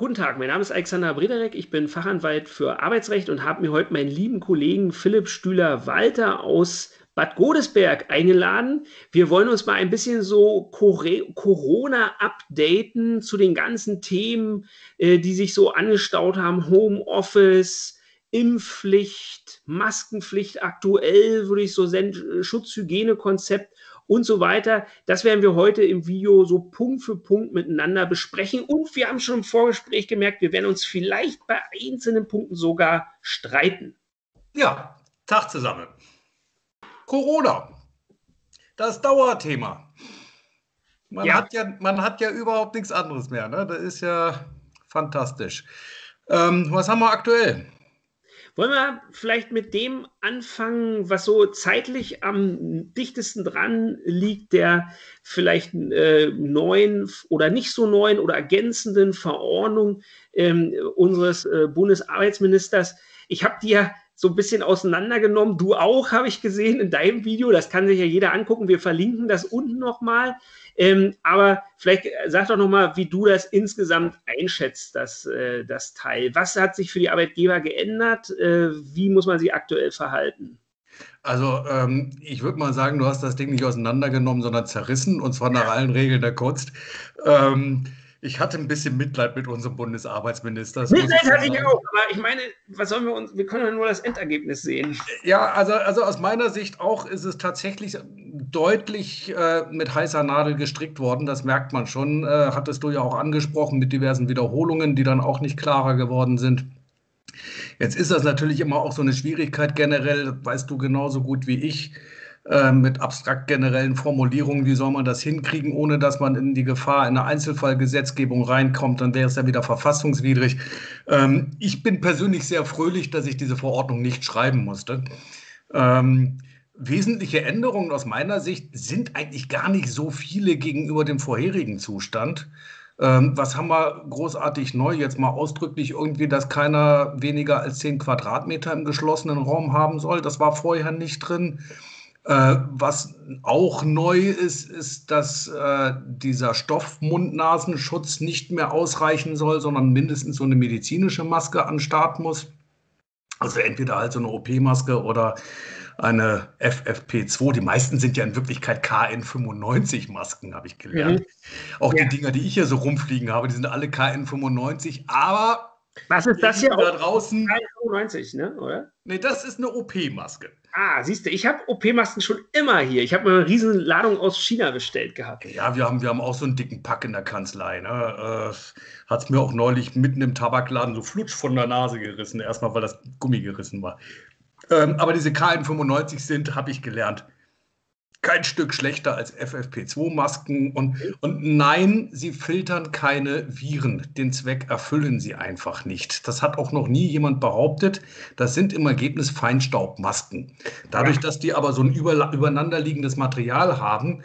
Guten Tag, mein Name ist Alexander Bredereck, ich bin Fachanwalt für Arbeitsrecht und habe mir heute meinen lieben Kollegen Philipp Stühler-Walter aus Bad Godesberg eingeladen. Wir wollen uns mal ein bisschen so Corona updaten zu den ganzen Themen, die sich so angestaut haben, Homeoffice, Impfpflicht, Maskenpflicht aktuell, würde ich so sagen, Schutzhygienekonzept und so weiter. Das werden wir heute im Video so Punkt für Punkt miteinander besprechen. Und wir haben schon im Vorgespräch gemerkt, wir werden uns vielleicht bei einzelnen Punkten sogar streiten. Ja, Tag zusammen. Corona, das Dauerthema. Man hat ja überhaupt nichts anderes mehr, ne? Das ist ja fantastisch. Was haben wir aktuell? Wollen wir vielleicht mit dem anfangen, was so zeitlich am dichtesten dran liegt, der vielleicht neuen oder nicht so neuen oder ergänzenden Verordnung unseres Bundesarbeitsministers. Ich habe die ja so ein bisschen auseinandergenommen. Du auch, habe ich gesehen in deinem Video. Das kann sich ja jeder angucken. Wir verlinken das unten nochmal. Aber vielleicht sag doch nochmal, wie du das insgesamt einschätzt, das Teil. Was hat sich für die Arbeitgeber geändert? Wie muss man sich aktuell verhalten? Also ich würde mal sagen, du hast das Ding nicht auseinandergenommen, sondern zerrissen, und zwar nach allen Regeln der Kunst. Ich hatte ein bisschen Mitleid mit unserem Bundesarbeitsminister. Mitleid hatte ich auch, aber ich meine, was sollen wir uns, wir können ja nur das Endergebnis sehen. Ja, also aus meiner Sicht auch ist es tatsächlich deutlich mit heißer Nadel gestrickt worden, das merkt man schon, hattest du ja auch angesprochen mit diversen Wiederholungen, die dann auch nicht klarer geworden sind. Jetzt ist das natürlich immer auch so eine Schwierigkeit generell, weißt du genauso gut wie ich, mit abstrakt generellen Formulierungen, wie soll man das hinkriegen, ohne dass man in die Gefahr einer Einzelfallgesetzgebung reinkommt, dann wäre es ja wieder verfassungswidrig. Ich bin persönlich sehr fröhlich, dass ich diese Verordnung nicht schreiben musste. Wesentliche Änderungen aus meiner Sicht sind eigentlich gar nicht so viele gegenüber dem vorherigen Zustand. Was haben wir großartig neu? Jetzt mal ausdrücklich irgendwie, dass keiner weniger als 10 Quadratmeter im geschlossenen Raum haben soll. Das war vorher nicht drin. Was auch neu ist, ist, dass dieser Stoff-Mund-Nasen-Schutz nicht mehr ausreichen soll, sondern mindestens so eine medizinische Maske an den Start muss. Also entweder halt so eine OP-Maske oder eine FFP2. Die meisten sind ja in Wirklichkeit KN95-Masken, habe ich gelernt. Mhm. Auch ja. Die Dinger, die ich hier so rumfliegen habe, die sind alle KN95, aber... Was ist das hier? Da draußen? 95, ne? Oder? Nee, das ist eine OP-Maske. Ah, siehst du, ich habe OP-Masken schon immer hier. Ich habe mir eine riesen Ladung aus China bestellt gehabt. Ja, wir haben auch so einen dicken Pack in der Kanzlei. Ne? Hat es mir auch neulich mitten im Tabakladen so flutsch von der Nase gerissen. Erstmal, weil das Gummi gerissen war. Aber diese KN95 sind, habe ich gelernt, kein Stück schlechter als FFP2-Masken. Und nein, sie filtern keine Viren. Den Zweck erfüllen sie einfach nicht. Das hat auch noch nie jemand behauptet. Das sind im Ergebnis Feinstaubmasken. Dadurch, dass die aber so ein übereinanderliegendes Material haben,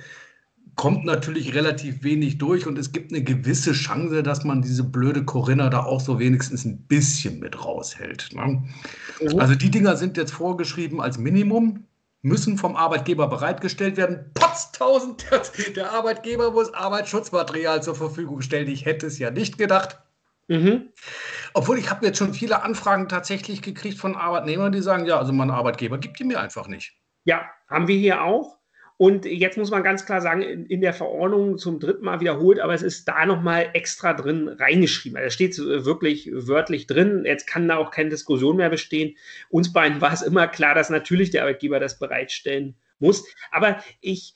kommt natürlich relativ wenig durch. Und es gibt eine gewisse Chance, dass man diese blöde Corinna da auch so wenigstens ein bisschen mit raushält. Ne? Mhm. Also die Dinger sind jetzt vorgeschrieben als Minimum, müssen vom Arbeitgeber bereitgestellt werden. Potztausend, der Arbeitgeber muss Arbeitsschutzmaterial zur Verfügung stellen. Ich hätte es ja nicht gedacht. Mhm. Obwohl, ich habe jetzt schon viele Anfragen tatsächlich gekriegt von Arbeitnehmern, die sagen, ja, also mein Arbeitgeber gibt die mir einfach nicht. Ja, haben wir hier auch. Und jetzt muss man ganz klar sagen, in der Verordnung zum dritten Mal wiederholt, aber es ist da nochmal extra drin reingeschrieben. Also da steht es wirklich wörtlich drin. Jetzt kann da auch keine Diskussion mehr bestehen. Uns beiden war es immer klar, dass natürlich der Arbeitgeber das bereitstellen muss. Aber ich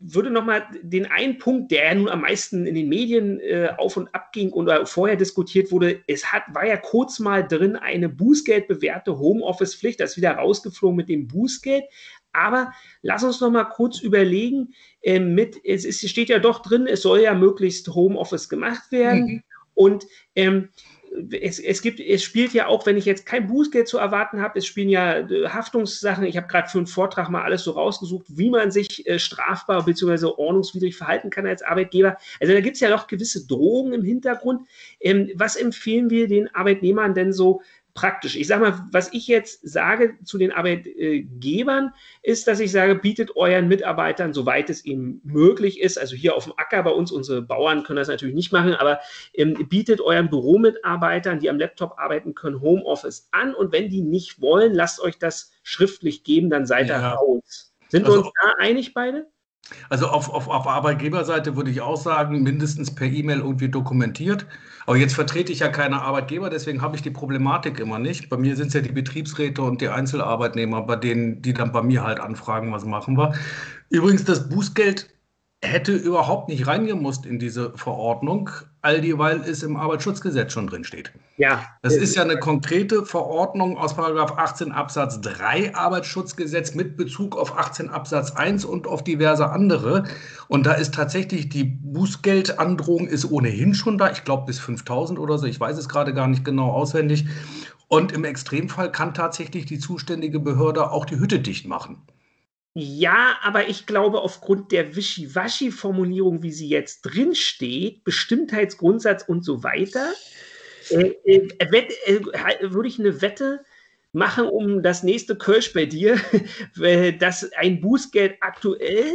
würde nochmal den einen Punkt, der ja nun am meisten in den Medien auf und ab ging und vorher diskutiert wurde, war ja kurz mal drin eine bußgeldbewährte Homeoffice-Pflicht. Das ist wieder rausgeflogen mit dem Bußgeld. Aber lass uns noch mal kurz überlegen, es steht ja doch drin, es soll ja möglichst Homeoffice gemacht werden. Mhm. Und es spielt ja auch, wenn ich jetzt kein Bußgeld zu erwarten habe, es spielen ja Haftungssachen. Ich habe gerade für einen Vortrag mal alles so rausgesucht, wie man sich strafbar bzw. ordnungswidrig verhalten kann als Arbeitgeber. Also da gibt es ja doch gewisse Drohungen im Hintergrund. Was empfehlen wir den Arbeitnehmern denn so praktisch. Ich sage mal, was ich jetzt sage zu den Arbeitgebern, ist, dass ich sage, bietet euren Mitarbeitern, soweit es eben möglich ist, also hier auf dem Acker bei uns, unsere Bauern können das natürlich nicht machen, aber bietet euren Büromitarbeitern, die am Laptop arbeiten können, Homeoffice an, und wenn die nicht wollen, lasst euch das schriftlich geben, dann seid ihr raus. Sind wir uns da einig beide? Also auf Arbeitgeberseite würde ich auch sagen, mindestens per E-Mail irgendwie dokumentiert. Aber jetzt vertrete ich ja keine Arbeitgeber, deswegen habe ich die Problematik immer nicht. Bei mir sind es ja die Betriebsräte und die Einzelarbeitnehmer, bei denen, die dann bei mir halt anfragen, was machen wir. Übrigens, das Bußgeld hätte überhaupt nicht reingemusst in diese Verordnung, all dieweil es im Arbeitsschutzgesetz schon drin steht. Ja. Das ist ja eine konkrete Verordnung aus § 18 Absatz 3 Arbeitsschutzgesetz mit Bezug auf 18 Absatz 1 und auf diverse andere. Und da ist tatsächlich die Bußgeldandrohung ist ohnehin schon da. Ich glaube bis 5.000 oder so. Ich weiß es gerade gar nicht genau auswendig. Und im Extremfall kann tatsächlich die zuständige Behörde auch die Hütte dicht machen. Ja, aber ich glaube, aufgrund der Wischiwaschi-Formulierung, wie sie jetzt drinsteht, Bestimmtheitsgrundsatz und so weiter, würde ich eine Wette machen um das nächste Kölsch bei dir, dass ein Bußgeld aktuell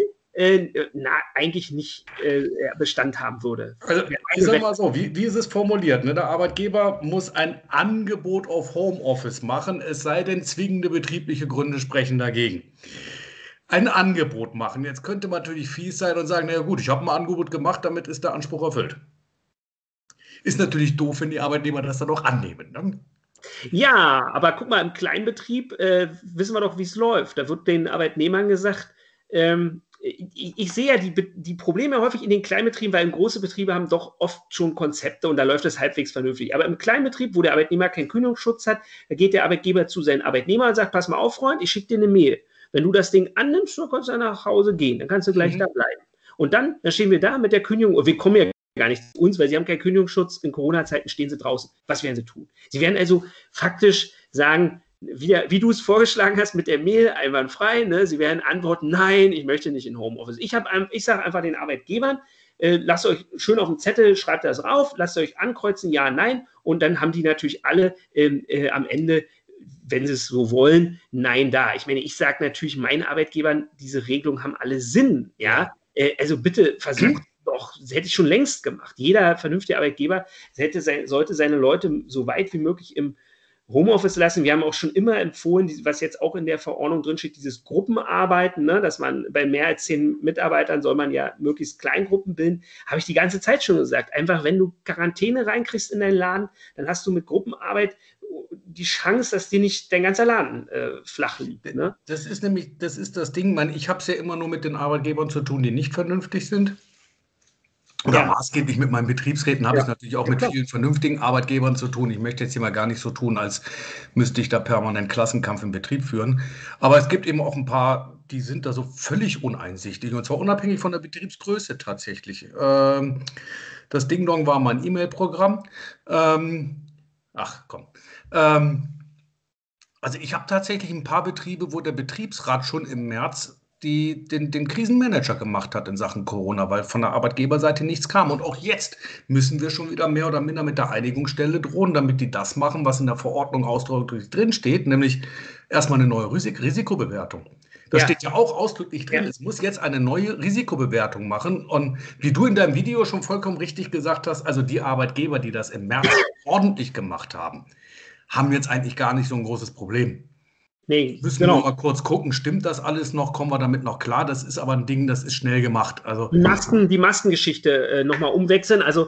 eigentlich nicht Bestand haben würde. Also, ich sag mal so, wie ist es formuliert? Ne? Der Arbeitgeber muss ein Angebot auf Homeoffice machen, es sei denn, zwingende betriebliche Gründe sprechen dagegen. Ein Angebot machen. Jetzt könnte man natürlich fies sein und sagen, naja gut, ich habe ein Angebot gemacht, damit ist der Anspruch erfüllt. Ist natürlich doof, wenn die Arbeitnehmer das dann auch annehmen. Ne? Ja, aber guck mal, im Kleinbetrieb wissen wir doch, wie es läuft. Da wird den Arbeitnehmern gesagt, ich sehe ja die Probleme häufig in den Kleinbetrieben, weil große Betriebe haben doch oft schon Konzepte und da läuft das halbwegs vernünftig. Aber im Kleinbetrieb, wo der Arbeitnehmer keinen Kündigungsschutz hat, da geht der Arbeitgeber zu seinen Arbeitnehmern und sagt, pass mal auf, Freund, ich schicke dir eine Mail. Wenn du das Ding annimmst, dann kannst du nach Hause gehen. Dann kannst du gleich da bleiben. Und dann stehen wir da mit der Kündigung. Und wir kommen ja gar nicht zu uns, weil sie haben keinen Kündigungsschutz. In Corona-Zeiten stehen sie draußen. Was werden sie tun? Sie werden also faktisch sagen, wie du es vorgeschlagen hast, mit der Mail einwandfrei. Ne? Sie werden antworten, nein, ich möchte nicht in Homeoffice. Ich sage einfach den Arbeitgebern, lasst euch schön auf dem Zettel, schreibt das rauf, lasst euch ankreuzen, ja, nein. Und dann haben die natürlich alle am Ende, wenn sie es so wollen, nein da. Ich meine, ich sage natürlich meinen Arbeitgebern, diese Regelungen haben alle Sinn. Ja? Also bitte versucht doch, das hätte ich schon längst gemacht. Jeder vernünftige Arbeitgeber sollte seine Leute so weit wie möglich im Homeoffice lassen. Wir haben auch schon immer empfohlen, was jetzt auch in der Verordnung drin steht, dieses Gruppenarbeiten, ne? Dass man bei mehr als 10 Mitarbeitern soll man ja möglichst Kleingruppen bilden. Habe ich die ganze Zeit schon gesagt. Einfach, wenn du Quarantäne reinkriegst in deinen Laden, dann hast du mit Gruppenarbeit die Chance, dass dir nicht dein ganzer Laden flach liegt. Ne? Das ist nämlich, das ist das Ding, ich habe es ja immer nur mit den Arbeitgebern zu tun, die nicht vernünftig sind. Oder maßgeblich mit meinen Betriebsräten habe ich natürlich auch mit vielen vernünftigen Arbeitgebern zu tun. Ich möchte jetzt hier mal gar nicht so tun, als müsste ich da permanent Klassenkampf im Betrieb führen. Aber es gibt eben auch ein paar, die sind da so völlig uneinsichtig. Und zwar unabhängig von der Betriebsgröße tatsächlich. Das Ding-Dong war mein E-Mail-Programm. Also ich habe tatsächlich ein paar Betriebe, wo der Betriebsrat schon im März den Krisenmanager gemacht hat in Sachen Corona, weil von der Arbeitgeberseite nichts kam. Und auch jetzt müssen wir schon wieder mehr oder minder mit der Einigungsstelle drohen, damit die das machen, was in der Verordnung ausdrücklich drinsteht, nämlich erstmal eine neue Risikobewertung. Das steht ja auch ausdrücklich drin. Ja. Es muss jetzt eine neue Risikobewertung machen. Und wie du in deinem Video schon vollkommen richtig gesagt hast, also die Arbeitgeber, die das im März ordentlich gemacht haben, haben jetzt eigentlich gar nicht so ein großes Problem. Nee, müssen wir mal kurz gucken, stimmt das alles noch, kommen wir damit noch klar? Das ist aber ein Ding, das ist schnell gemacht. Also die Maskengeschichte nochmal umwechseln. Also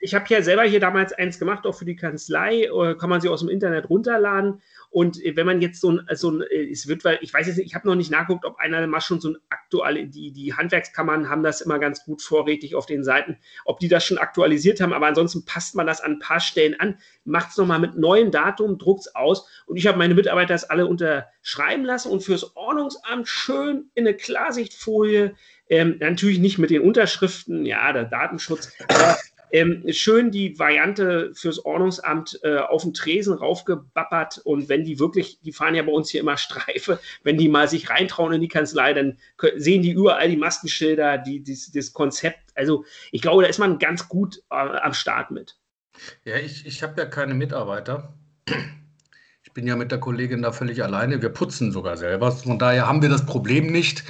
ich habe ja selber hier damals eins gemacht, auch für die Kanzlei, kann man sie aus dem Internet runterladen. Und wenn man jetzt ich weiß jetzt nicht, ich habe noch nicht nachgeguckt, ob einer mal schon so ein aktuell, die Handwerkskammern haben das immer ganz gut vorrätig auf den Seiten, ob die das schon aktualisiert haben, aber ansonsten passt man das an ein paar Stellen an, macht es nochmal mit neuem Datum, druckt es aus und ich habe meine Mitarbeiter das alle unterschreiben lassen und fürs Ordnungsamt schön in eine Klarsichtfolie, natürlich nicht mit den Unterschriften, ja, der Datenschutz, aber schön die Variante fürs Ordnungsamt auf den Tresen raufgebappert und wenn die wirklich, die fahren ja bei uns hier immer Streife, wenn die mal sich reintrauen in die Kanzlei, dann sehen die überall die Maskenschilder, das Konzept. Also ich glaube, da ist man ganz gut am Start mit. Ja, ich habe ja keine Mitarbeiter. Ich bin ja mit der Kollegin da völlig alleine. Wir putzen sogar selber. Von daher haben wir das Problem nicht.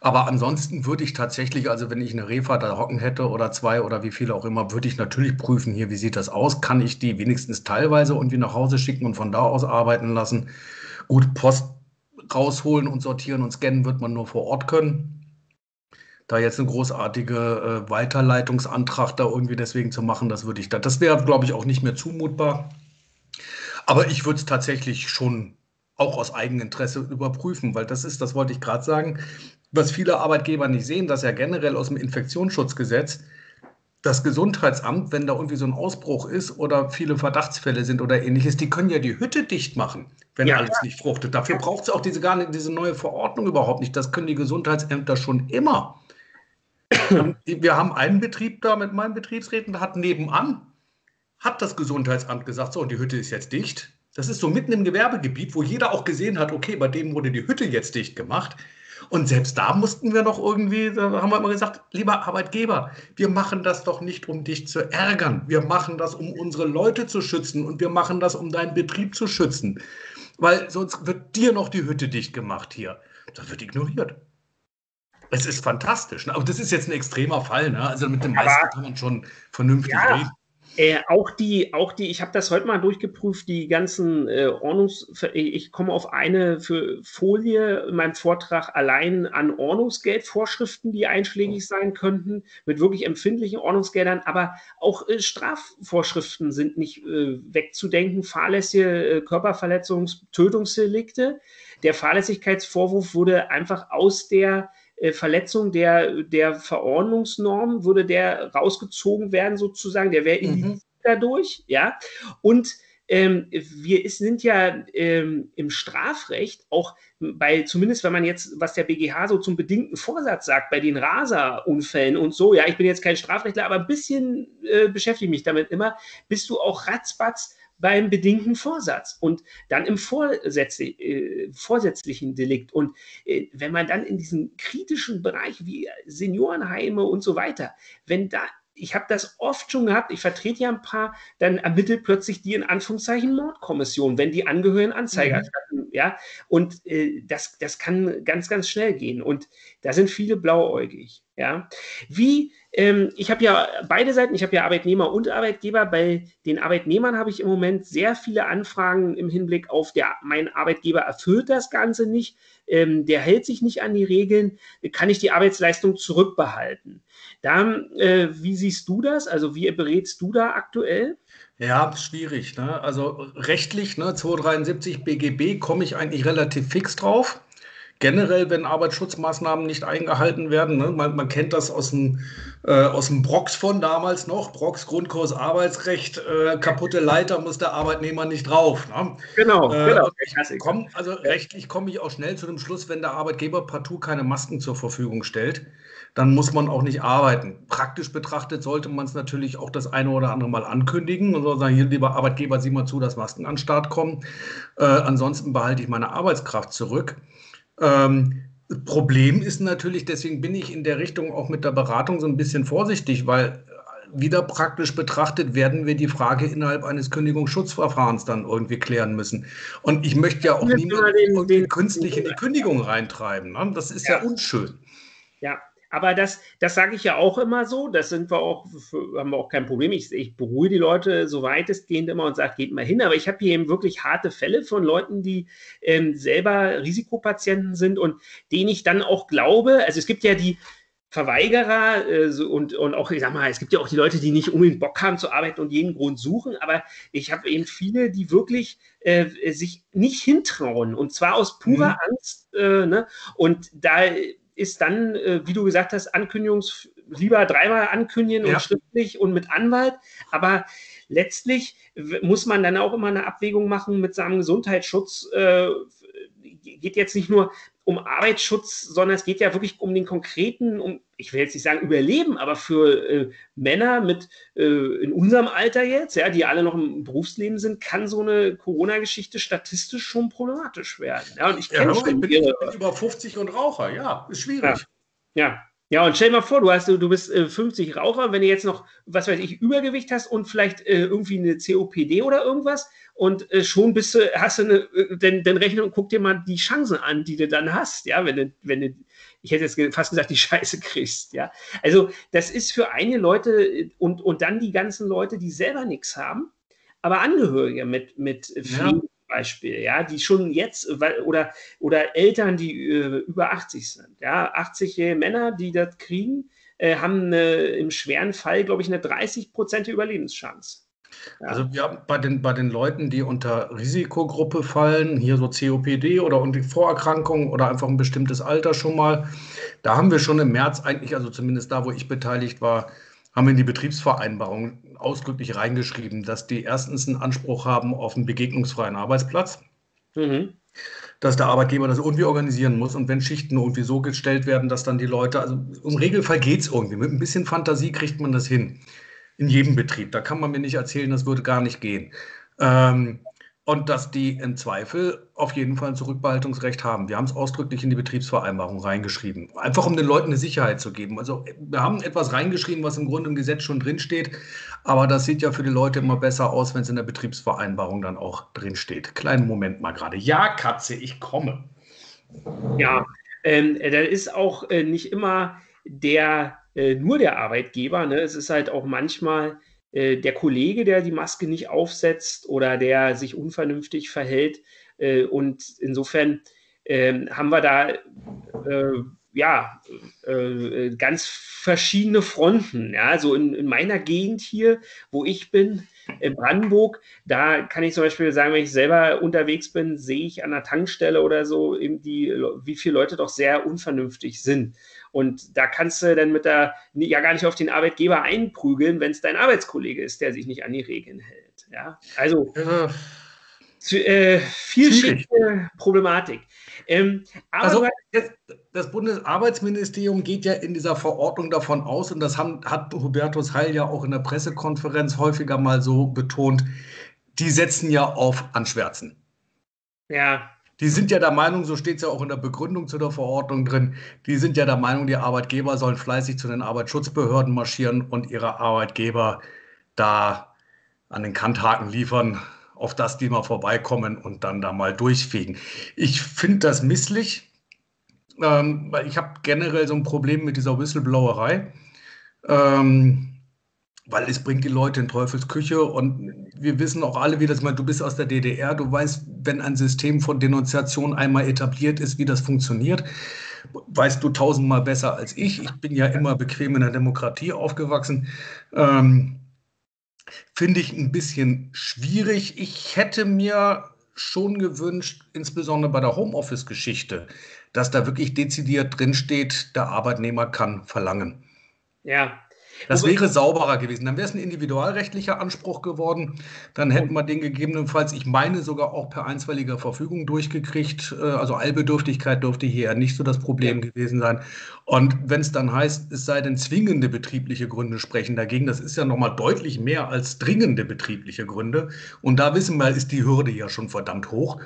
Aber ansonsten würde ich tatsächlich, also wenn ich eine Refa da hocken hätte oder zwei oder wie viele auch immer, würde ich natürlich prüfen, hier, wie sieht das aus? Kann ich die wenigstens teilweise irgendwie nach Hause schicken und von da aus arbeiten lassen? Gut, Post rausholen und sortieren und scannen wird man nur vor Ort können. Da jetzt einen großartigen Weiterleitungsantrag da irgendwie deswegen zu machen, das würde ich da. Das wäre, glaube ich, auch nicht mehr zumutbar. Aber ich würde es tatsächlich schon auch aus Eigeninteresse überprüfen, weil das ist, das wollte ich gerade sagen, was viele Arbeitgeber nicht sehen, dass ja generell aus dem Infektionsschutzgesetz das Gesundheitsamt, wenn da irgendwie so ein Ausbruch ist oder viele Verdachtsfälle sind oder ähnliches, die können ja die Hütte dicht machen, wenn ja, alles nicht fruchtet. Dafür braucht es auch diese neue Verordnung überhaupt nicht. Das können die Gesundheitsämter schon immer. Wir haben einen Betrieb da mit meinem Betriebsräten, da hat nebenan, hat das Gesundheitsamt gesagt, so, und die Hütte ist jetzt dicht. Das ist so mitten im Gewerbegebiet, wo jeder auch gesehen hat, okay, bei dem wurde die Hütte jetzt dicht gemacht. Und selbst da mussten wir noch irgendwie, da haben wir immer gesagt, lieber Arbeitgeber, wir machen das doch nicht, um dich zu ärgern. Wir machen das, um unsere Leute zu schützen und wir machen das, um deinen Betrieb zu schützen. Weil sonst wird dir noch die Hütte dicht gemacht hier. Das wird ignoriert. Es ist fantastisch. Ne? Aber das ist jetzt ein extremer Fall. Ne? Also mit den meisten kann man schon vernünftig reden. Auch die, ich habe das heute mal durchgeprüft, die ganzen ich komme auf eine Folie in meinem Vortrag allein an Ordnungsgeldvorschriften, die einschlägig sein könnten, mit wirklich empfindlichen Ordnungsgeldern, aber auch Strafvorschriften sind nicht wegzudenken, fahrlässige Körperverletzungs-, Tötungsdelikte. Der Fahrlässigkeitsvorwurf wurde einfach aus der Verletzung der Verordnungsnorm würde der rausgezogen werden sozusagen, der wäre indiziert dadurch, ja, und wir sind ja im Strafrecht auch bei, zumindest wenn man jetzt, was der BGH so zum bedingten Vorsatz sagt, bei den Raserunfällen und so, ja, ich bin jetzt kein Strafrechtler, aber ein bisschen beschäftige mich damit immer, bist du auch ratzbatz beim bedingten Vorsatz und dann im vorsätzlichen Delikt. Und wenn man dann in diesen kritischen Bereich wie Seniorenheime und so weiter, wenn da, ich habe das oft schon gehabt, ich vertrete ja ein paar, dann ermittelt plötzlich die in Anführungszeichen Mordkommission, wenn die Angehörigen Anzeige erstatten, ja. Und das kann ganz, ganz schnell gehen. Und da sind viele blauäugig, ja. Ich habe ja beide Seiten, ich habe ja Arbeitnehmer und Arbeitgeber. Bei den Arbeitnehmern habe ich im Moment sehr viele Anfragen im Hinblick auf mein Arbeitgeber erfüllt das Ganze nicht, der hält sich nicht an die Regeln, kann ich die Arbeitsleistung zurückbehalten. Dann, wie siehst du das? Also wie berätst du da aktuell? Ja, schwierig. Ne? Also rechtlich, ne, 273 BGB komme ich eigentlich relativ fix drauf. Generell, wenn Arbeitsschutzmaßnahmen nicht eingehalten werden, ne? Man kennt das aus dem Brox von damals noch, Brox Grundkurs Arbeitsrecht, kaputte Leiter muss der Arbeitnehmer nicht drauf. Ne? Genau. Rechtlich komme ich auch schnell zu dem Schluss, wenn der Arbeitgeber partout keine Masken zur Verfügung stellt, dann muss man auch nicht arbeiten. Praktisch betrachtet sollte man es natürlich auch das eine oder andere Mal ankündigen und so sagen, hier, lieber Arbeitgeber, sieh mal zu, dass Masken an den Start kommen, ansonsten behalte ich meine Arbeitskraft zurück. Problem ist natürlich, deswegen bin ich in der Richtung auch mit der Beratung so ein bisschen vorsichtig, weil wieder praktisch betrachtet werden wir die Frage innerhalb eines Kündigungsschutzverfahrens dann irgendwie klären müssen. Und ich möchte ja auch niemanden künstlich in die Kündigung reintreiben. Ne? Das ist ja unschön. Ja. Aber das sage ich ja auch immer so, das sind wir auch, haben wir auch kein Problem. Ich beruhige die Leute so weitestgehend immer und sage, geht mal hin. Aber ich habe hier eben wirklich harte Fälle von Leuten, die selber Risikopatienten sind und denen ich dann auch glaube, also es gibt ja die Verweigerer und auch, ich sag mal, es gibt ja auch die Leute, die nicht unbedingt Bock haben zu arbeiten und jeden Grund suchen, aber ich habe eben viele, die wirklich sich nicht hintrauen und zwar aus purer Angst. Ne? Und da ist dann, wie du gesagt hast, lieber dreimal ankündigen und schriftlich und mit Anwalt. Aber letztlich muss man dann auch immer eine Abwägung machen mit seinem Gesundheitsschutz. Geht jetzt nicht nur um Arbeitsschutz, sondern es geht ja wirklich um den konkreten, ich will jetzt nicht sagen Überleben, aber für Männer in unserem Alter jetzt, ja, die alle noch im Berufsleben sind, kann so eine Corona-Geschichte statistisch schon problematisch werden. Ja, und ich bin über 50 und Raucher, ja, ist schwierig. Ja. Ja, und stell dir mal vor, du bist 50 Raucher, wenn du jetzt noch, was weiß ich, Übergewicht hast und vielleicht irgendwie eine COPD oder irgendwas und schon bist du, hast du eine, denn Rechnung, guck dir mal die Chancen an, die du dann hast, ja, wenn du, ich hätte jetzt fast gesagt, die Scheiße kriegst, ja. Also das ist für einige Leute und dann die ganzen Leute, die selber nichts haben, aber Angehörige mit Pflege zum Beispiel, ja, die schon jetzt, oder Eltern, die über 80 sind, ja, 80-jährige Männer, die das kriegen, haben im schweren Fall, glaube ich, eine 30-prozentige Überlebenschance. Ja. Also wir haben bei den Leuten, die unter Risikogruppe fallen, hier so COPD oder und die Vorerkrankungen oder einfach ein bestimmtes Alter schon mal, da haben wir schon im März eigentlich, also zumindest da, wo ich beteiligt war, haben wir in die Betriebsvereinbarung ausdrücklich reingeschrieben, dass die erstens einen Anspruch haben auf einen begegnungsfreien Arbeitsplatz, dass der Arbeitgeber das irgendwie organisieren muss und wenn Schichten irgendwie so gestellt werden, dass dann die Leute, also im Regelfall geht es irgendwie, mit ein bisschen Fantasie kriegt man das hin, in jedem Betrieb, da kann man mir nicht erzählen, das würde gar nicht gehen. Und dass die im Zweifel auf jeden Fall ein Zurückbehaltungsrecht haben. Wir haben es ausdrücklich in die Betriebsvereinbarung reingeschrieben. Einfach, um den Leuten eine Sicherheit zu geben. Also wir haben etwas reingeschrieben, was im Grunde im Gesetz schon drinsteht. Aber das sieht ja für die Leute immer besser aus, wenn es in der Betriebsvereinbarung dann auch drinsteht. Kleinen Moment mal gerade. Ja, Katze, ich komme. Ja, da ist auch nicht immer nur der Arbeitgeber. Ne? Es ist halt auch manchmal der Kollege, der die Maske nicht aufsetzt oder der sich unvernünftig verhält. Und insofern haben wir da ganz verschiedene Fronten. Ja? Also in meiner Gegend hier, wo ich bin, in Brandenburg, da kann ich zum Beispiel sagen, wenn ich selber unterwegs bin, sehe ich an der Tankstelle oder so, eben wie viele Leute doch sehr unvernünftig sind. Und da kannst du dann gar nicht auf den Arbeitgeber einprügeln, wenn es dein Arbeitskollege ist, der sich nicht an die Regeln hält. Ja? Also vielschichtige Problematik. Das Bundesarbeitsministerium geht ja in dieser Verordnung davon aus, und das hat Hubertus Heil ja auch in der Pressekonferenz häufiger mal so betont, die setzen ja auf Anschwärzen. Ja. Die sind ja der Meinung, so steht es ja auch in der Begründung zu der Verordnung drin, die sind ja der Meinung, die Arbeitgeber sollen fleißig zu den Arbeitsschutzbehörden marschieren und ihre Arbeitgeber da an den Kanthaken liefern, auf das die mal vorbeikommen und dann da mal durchfegen. Ich finde das misslich, weil ich habe generell so ein Problem mit dieser Whistleblowerei. Weil es bringt die Leute in Teufelsküche und wir wissen auch alle, wie das mal, du bist aus der DDR, du weißt, wenn ein System von Denunziation einmal etabliert ist, wie das funktioniert, weißt du tausendmal besser als ich. Ich bin ja immer bequem in der Demokratie aufgewachsen. Finde ich ein bisschen schwierig. Ich hätte mir schon gewünscht, insbesondere bei der Homeoffice-Geschichte, dass da wirklich dezidiert drinsteht, der Arbeitnehmer kann verlangen. Ja. Das wäre sauberer gewesen. Dann wäre es ein individualrechtlicher Anspruch geworden. Dann hätten wir den gegebenenfalls, ich meine, sogar auch per einstweiliger Verfügung durchgekriegt. Also Eilbedürftigkeit dürfte hier ja nicht so das Problem gewesen sein. Und wenn es dann heißt, es sei denn zwingende betriebliche Gründe sprechen dagegen, das ist ja nochmal deutlich mehr als dringende betriebliche Gründe. Und da wissen wir, ist die Hürde ja schon verdammt hoch.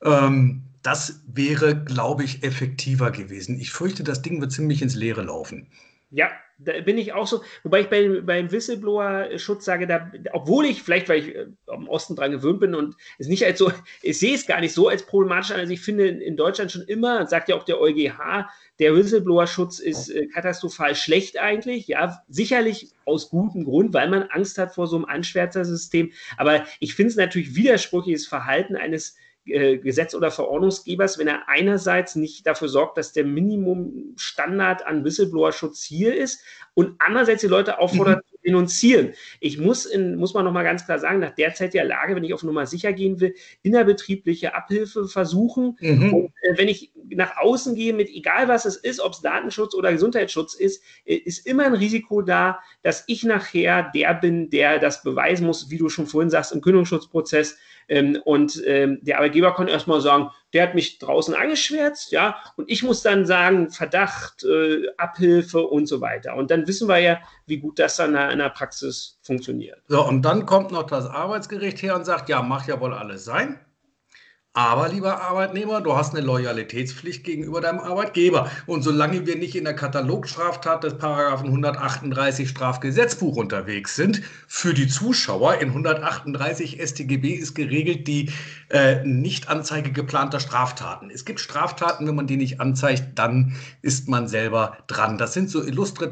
Das wäre, glaube ich, effektiver gewesen. Ich fürchte, das Ding wird ziemlich ins Leere laufen. Ja, da bin ich auch so, wobei ich beim Whistleblower-Schutz sage, obwohl ich vielleicht, weil ich am Osten dran gewöhnt bin und es nicht als so, ich sehe es gar nicht so als problematisch an. Also ich finde in Deutschland schon immer, sagt ja auch der EuGH, der Whistleblower-Schutz ist katastrophal schlecht eigentlich. Ja, sicherlich aus gutem Grund, weil man Angst hat vor so einem Anschwärzersystem. Aber ich finde es natürlich widersprüchliches Verhalten eines Gesetz- oder Verordnungsgebers, wenn er einerseits nicht dafür sorgt, dass der Minimumstandard an Whistleblower-Schutz hier ist und andererseits die Leute auffordert zu denunzieren. Ich muss man nochmal ganz klar sagen, nach derzeitiger Lage, wenn ich auf Nummer sicher gehen will, innerbetriebliche Abhilfe versuchen. Und wenn ich nach außen gehe, mit egal was es ist, ob es Datenschutz oder Gesundheitsschutz ist, ist immer ein Risiko da, dass ich nachher der bin, der das beweisen muss, wie du schon vorhin sagst, im Kündigungsschutzprozess. Und der Arbeitgeber kann erstmal sagen, der hat mich draußen angeschwärzt, ja, und ich muss dann sagen, Verdacht, Abhilfe und so weiter. Und dann wissen wir ja, wie gut das dann in der Praxis funktioniert. So, und dann kommt noch das Arbeitsgericht her und sagt, ja, mag ja wohl alles sein, Aber, lieber Arbeitnehmer, du hast eine Loyalitätspflicht gegenüber deinem Arbeitgeber. Und solange wir nicht in der Katalogstraftat des Paragraphen 138 Strafgesetzbuch unterwegs sind, für die Zuschauer in 138 StGB ist geregelt die Nichtanzeige geplanter Straftaten. Es gibt Straftaten, wenn man die nicht anzeigt, dann ist man selber dran. Das sind so illustre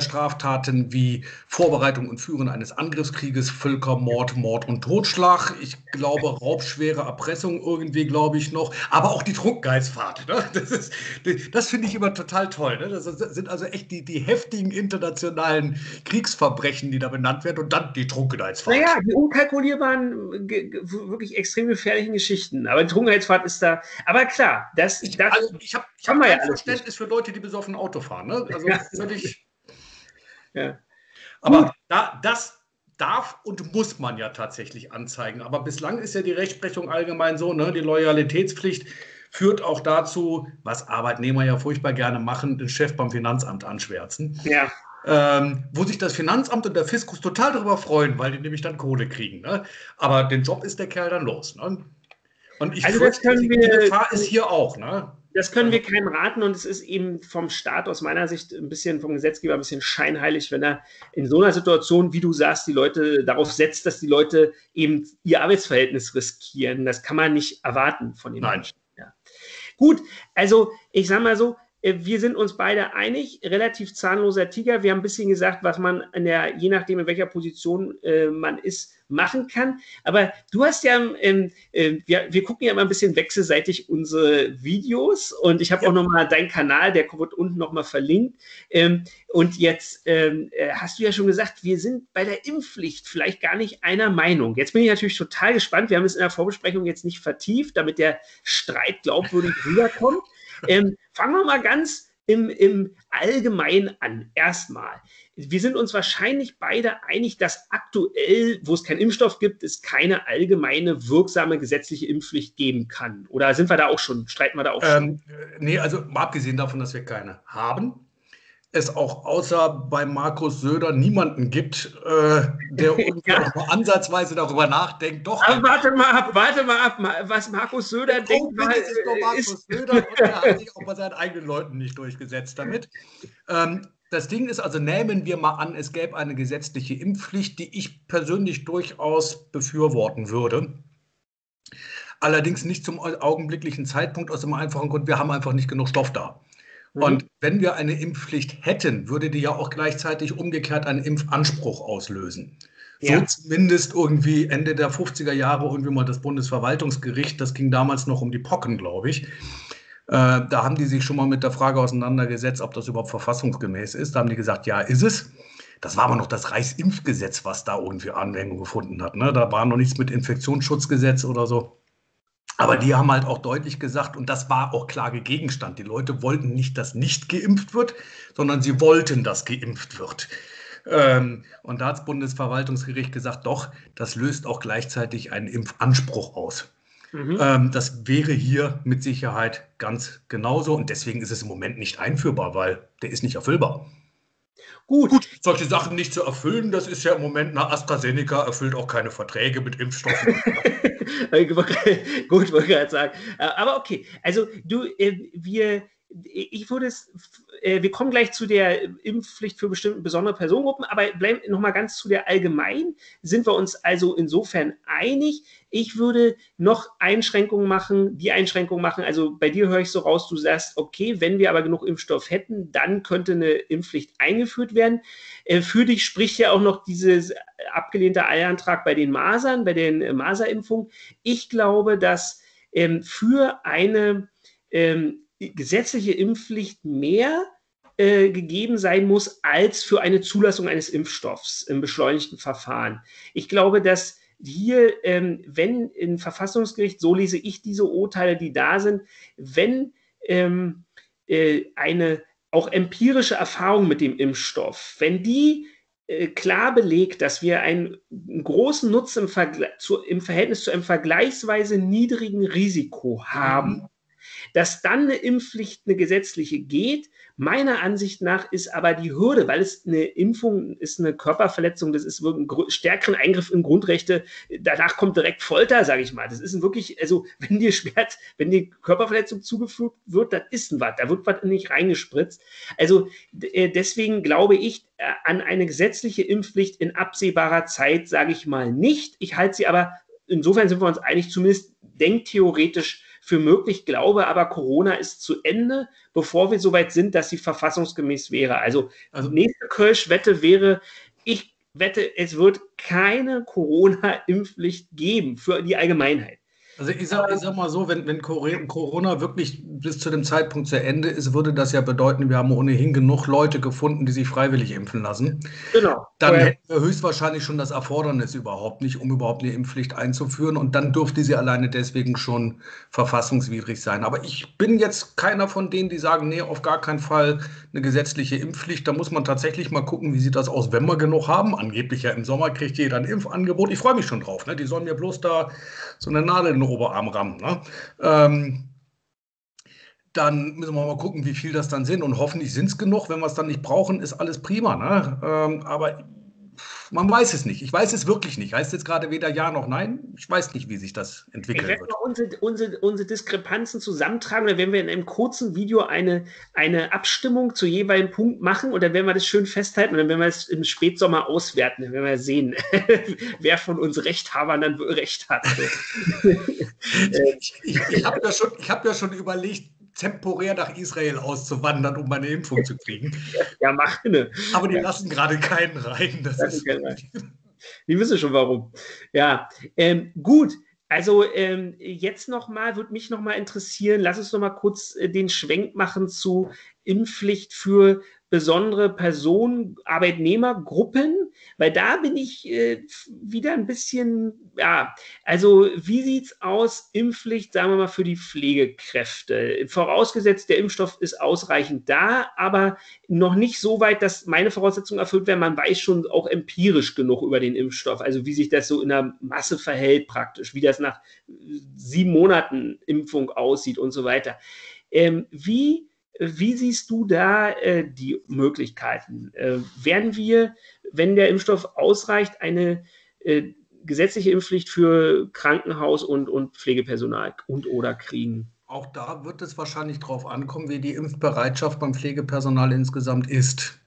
Straftaten wie Vorbereitung und Führen eines Angriffskrieges, Völkermord, Mord und Totschlag. Ich glaube, raubschwere Erpressung irgendwie, glaube ich, noch, aber auch die Trunkenheitsfahrt. Ne? Das finde ich immer total toll. Ne? Das sind also echt die heftigen internationalen Kriegsverbrechen, die da benannt werden, und dann die Trunkenheitsfahrt. Naja, die unkalkulierbaren, wirklich extrem gefährlichen Geschichten. Aber die Trunkenheitsfahrt ist da. Aber klar, ich habe kein Verständnis für Leute, die besoffen Auto fahren. Ne? Also völlig. Ja. Aber das darf und muss man ja tatsächlich anzeigen. Aber bislang ist ja die Rechtsprechung allgemein so, ne? Die Loyalitätspflicht führt auch dazu, was Arbeitnehmer ja furchtbar gerne machen, den Chef beim Finanzamt anschwärzen. Ja. Wo sich das Finanzamt und der Fiskus total darüber freuen, weil die nämlich dann Kohle kriegen. Ne? Aber den Job ist der Kerl dann los. Ne? Und ich fürchte, die Gefahr ist hier auch. Ne? Das können wir keinem raten, und es ist eben vom Staat aus meiner Sicht ein bisschen, vom Gesetzgeber ein bisschen scheinheilig, wenn er in so einer Situation, wie du sagst, die Leute darauf setzt, dass die Leute eben ihr Arbeitsverhältnis riskieren. Das kann man nicht erwarten von den Menschen. Ja. Gut, also ich sage mal so, wir sind uns beide einig, relativ zahnloser Tiger. Wir haben ein bisschen gesagt, was man je nachdem, in welcher Position man ist, machen kann. Aber du hast ja, wir gucken ja immer ein bisschen wechselseitig unsere Videos, und ich habe auch nochmal deinen Kanal, der wird unten nochmal verlinkt. Und jetzt hast du ja schon gesagt, wir sind bei der Impfpflicht vielleicht gar nicht einer Meinung. Jetzt bin ich natürlich total gespannt. Wir haben es in der Vorbesprechung jetzt nicht vertieft, damit der Streit glaubwürdig rüberkommt. Fangen wir mal ganz im Allgemeinen an. Erstmal, wir sind uns wahrscheinlich beide einig, dass aktuell, wo es keinen Impfstoff gibt, es keine allgemeine, wirksame gesetzliche Impfpflicht geben kann. Oder sind wir da auch schon, streiten wir da auch schon? Nee, also mal abgesehen davon, dass wir keine haben, es auch außer bei Markus Söder niemanden gibt, der ja auch ansatzweise darüber nachdenkt. Doch. Aber warte mal ab, was Markus Söder denkt. Markus Söder, und er hat sich auch bei seinen eigenen Leuten nicht durchgesetzt damit. Das Ding ist also, nehmen wir mal an, es gäbe eine gesetzliche Impfpflicht, die ich persönlich durchaus befürworten würde. Allerdings nicht zum augenblicklichen Zeitpunkt, aus dem einfachen Grund, wir haben einfach nicht genug Stoff da. Und wenn wir eine Impfpflicht hätten, würde die ja auch gleichzeitig umgekehrt einen Impfanspruch auslösen. Ja. So zumindest irgendwie Ende der 50er Jahre irgendwie mal das Bundesverwaltungsgericht, das ging damals noch um die Pocken, glaube ich. Da haben die sich schon mal mit der Frage auseinandergesetzt, ob das überhaupt verfassungsgemäß ist. Da haben die gesagt, ja, ist es. Das war aber noch das Reichsimpfgesetz, was da irgendwie Anwendung gefunden hat. Ne? Da war noch nichts mit Infektionsschutzgesetz oder so. Aber die haben halt auch deutlich gesagt, und das war auch Klagegegenstand, die Leute wollten nicht, dass nicht geimpft wird, sondern sie wollten, dass geimpft wird. Und da hat das Bundesverwaltungsgericht gesagt, doch, das löst auch gleichzeitig einen Impfanspruch aus. Mhm. Das wäre hier mit Sicherheit ganz genauso, und deswegen ist es im Moment nicht einführbar, weil der ist nicht erfüllbar. Gut, solche Sachen nicht zu erfüllen, das ist ja im Moment, nach AstraZeneca erfüllt auch keine Verträge mit Impfstoffen. Gut, wollte ich gerade sagen. Aber okay, also wir kommen gleich zu der Impfpflicht für bestimmte besondere Personengruppen, aber bleiben nochmal ganz zu der allgemeinen. Sind wir uns also insofern einig? Ich würde noch die Einschränkungen machen. Also bei dir höre ich so raus, du sagst, okay, wenn wir aber genug Impfstoff hätten, dann könnte eine Impfpflicht eingeführt werden. Für dich spricht ja auch noch dieses abgelehnte Eilantrag bei den Masern, bei den Maserimpfungen. Ich glaube, dass für eine gesetzliche Impfpflicht mehr gegeben sein muss als für eine Zulassung eines Impfstoffs im beschleunigten Verfahren. Ich glaube, dass hier, wenn im Verfassungsgericht, so lese ich diese Urteile, die da sind, wenn eine auch empirische Erfahrung mit dem Impfstoff, wenn die klar belegt, dass wir einen großen Nutzen im Verhältnis zu einem vergleichsweise niedrigen Risiko haben, Dass dann eine Impfpflicht, eine gesetzliche geht, meiner Ansicht nach ist aber die Hürde, weil es eine Impfung ist, eine Körperverletzung, das ist wirklich ein stärkeren Eingriff in Grundrechte, danach kommt direkt Folter, sage ich mal. Das ist wirklich, also wenn dir Schmerz, wenn die Körperverletzung zugefügt wird, dann ist ein was, da wird was nicht reingespritzt. Also deswegen glaube ich an eine gesetzliche Impfpflicht in absehbarer Zeit, sage ich mal, nicht. Ich halte sie aber, insofern sind wir uns einig, zumindest denktheoretisch für möglich, glaube aber, Corona ist zu Ende, bevor wir soweit sind, dass sie verfassungsgemäß wäre. Also die nächste Kölsch-Wette wäre, ich wette, es wird keine Corona-Impfpflicht geben für die Allgemeinheit. Also ich sag mal so, wenn Corona wirklich bis zu dem Zeitpunkt zu Ende ist, würde das ja bedeuten, wir haben ohnehin genug Leute gefunden, die sich freiwillig impfen lassen. Genau. Dann hätten wir höchstwahrscheinlich schon das Erfordernis überhaupt nicht, um überhaupt eine Impfpflicht einzuführen. Und dann dürfte sie alleine deswegen schon verfassungswidrig sein. Aber ich bin jetzt keiner von denen, die sagen, nee, auf gar keinen Fall eine gesetzliche Impfpflicht. Da muss man tatsächlich mal gucken, wie sieht das aus, wenn wir genug haben. Angeblich ja im Sommer kriegt jeder ein Impfangebot. Ich freue mich schon drauf. Ne? Die sollen mir bloß da so eine Nadel in den Oberarm rammen. Ne? Dann müssen wir mal gucken, wie viel das dann sind. Und hoffentlich sind es genug. Wenn wir es dann nicht brauchen, ist alles prima. Ne? Aber man weiß es nicht. Ich weiß es wirklich nicht. Heißt jetzt gerade weder Ja noch Nein. Ich weiß nicht, wie sich das entwickeln wird. Wenn wir unsere Diskrepanzen zusammentragen, dann werden wir in einem kurzen Video eine Abstimmung zu jeweiligen Punkt machen und dann werden wir das schön festhalten und dann werden wir es im Spätsommer auswerten. Dann werden wir sehen, wer von uns Rechthabern dann Recht hat. Ich hab ja schon überlegt, temporär nach Israel auszuwandern, um meine Impfung zu kriegen. Ja, mach eine. Aber die lassen gerade keinen rein. Die wissen schon, warum. Ja, gut. Also jetzt nochmal, würde mich nochmal interessieren, lass uns nochmal kurz den Schwenk machen zu Impfpflicht für besondere Personen, Arbeitnehmergruppen, weil da bin ich wieder ein bisschen, ja, also wie sieht's aus, Impfpflicht, sagen wir mal, für die Pflegekräfte? Vorausgesetzt, der Impfstoff ist ausreichend da, aber noch nicht so weit, dass meine Voraussetzungen erfüllt werden. Man weiß schon auch empirisch genug über den Impfstoff, also wie sich das so in der Masse verhält praktisch, wie das nach 7 Monaten Impfung aussieht und so weiter. Wie siehst du da die Möglichkeiten? Werden wir, wenn der Impfstoff ausreicht, eine gesetzliche Impfpflicht für Krankenhaus und Pflegepersonal und oder kriegen? Auch da wird es wahrscheinlich drauf ankommen, wie die Impfbereitschaft beim Pflegepersonal insgesamt ist.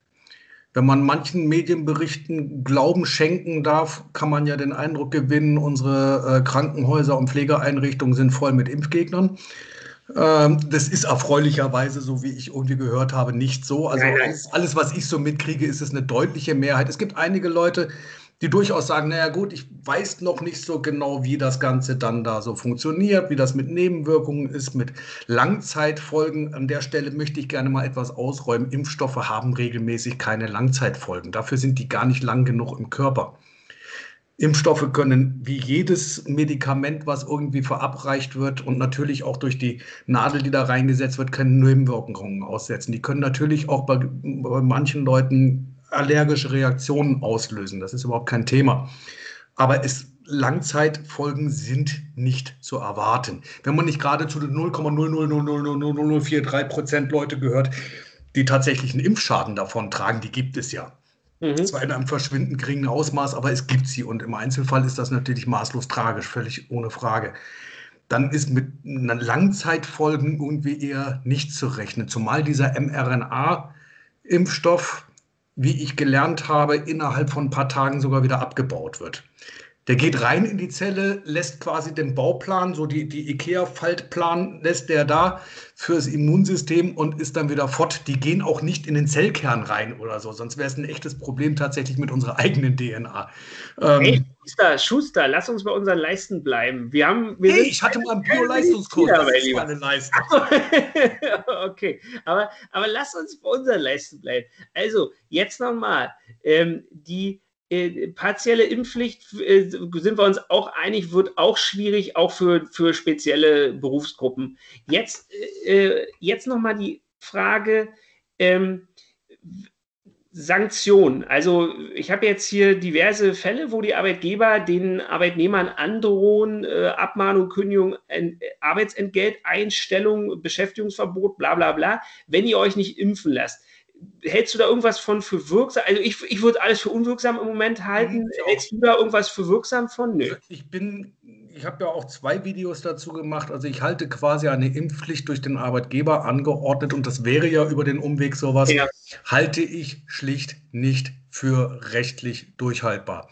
Wenn man manchen Medienberichten Glauben schenken darf, kann man ja den Eindruck gewinnen, unsere Krankenhäuser und Pflegeeinrichtungen sind voll mit Impfgegnern. Das ist erfreulicherweise, so wie ich irgendwie gehört habe, nicht so. Also alles, was ich so mitkriege, ist es eine deutliche Mehrheit. Es gibt einige Leute, die durchaus sagen, naja gut, ich weiß noch nicht so genau, wie das Ganze dann da so funktioniert, wie das mit Nebenwirkungen ist, mit Langzeitfolgen. An der Stelle möchte ich gerne mal etwas ausräumen. Impfstoffe haben regelmäßig keine Langzeitfolgen. Dafür sind die gar nicht lang genug im Körper. Impfstoffe können wie jedes Medikament, was irgendwie verabreicht wird und natürlich auch durch die Nadel, die da reingesetzt wird, keine Nebenwirkungen aussetzen. Die können natürlich auch bei manchen Leuten allergische Reaktionen auslösen. Das ist überhaupt kein Thema. Aber Langzeitfolgen sind nicht zu erwarten. Wenn man nicht gerade zu den 0,0000043% Leute gehört, die tatsächlich einen Impfschaden davon tragen, die gibt es ja. Zwar in einem verschwindend geringen Ausmaß, aber es gibt sie. Und im Einzelfall ist das natürlich maßlos tragisch, völlig ohne Frage. Dann ist mit Langzeitfolgen irgendwie eher nicht zu rechnen. Zumal dieser mRNA-Impfstoff, wie ich gelernt habe, innerhalb von ein paar Tagen sogar wieder abgebaut wird. Der geht rein in die Zelle, lässt quasi den Bauplan, so die IKEA-Faltplan lässt der da fürs Immunsystem und ist dann wieder fort. Die gehen auch nicht in den Zellkern rein oder so, sonst wäre es ein echtes Problem tatsächlich mit unserer eigenen DNA. Hey, Schuster, lass uns bei unseren Leisten bleiben. Ich hatte mal einen Bio-Leistungskurs, das ist meine Leiste. Okay, aber lass uns bei unseren Leisten bleiben. Also, jetzt nochmal, die partielle Impfpflicht, sind wir uns auch einig, wird auch schwierig, auch für spezielle Berufsgruppen. Jetzt nochmal die Frage, Sanktionen. Also ich habe jetzt hier diverse Fälle, wo die Arbeitgeber den Arbeitnehmern androhen, Abmahnung, Kündigung, Arbeitsentgelt, Einstellung, Beschäftigungsverbot, bla bla bla, wenn ihr euch nicht impfen lasst. Hältst du da irgendwas von für wirksam? Also ich würde alles für unwirksam im Moment halten. Hältst du da irgendwas für wirksam von? Nö. Ich habe ja auch 2 Videos dazu gemacht. Also ich halte quasi eine Impfpflicht durch den Arbeitgeber angeordnet, und das wäre ja über den Umweg sowas, ja, halte ich schlicht nicht für rechtlich durchhaltbar.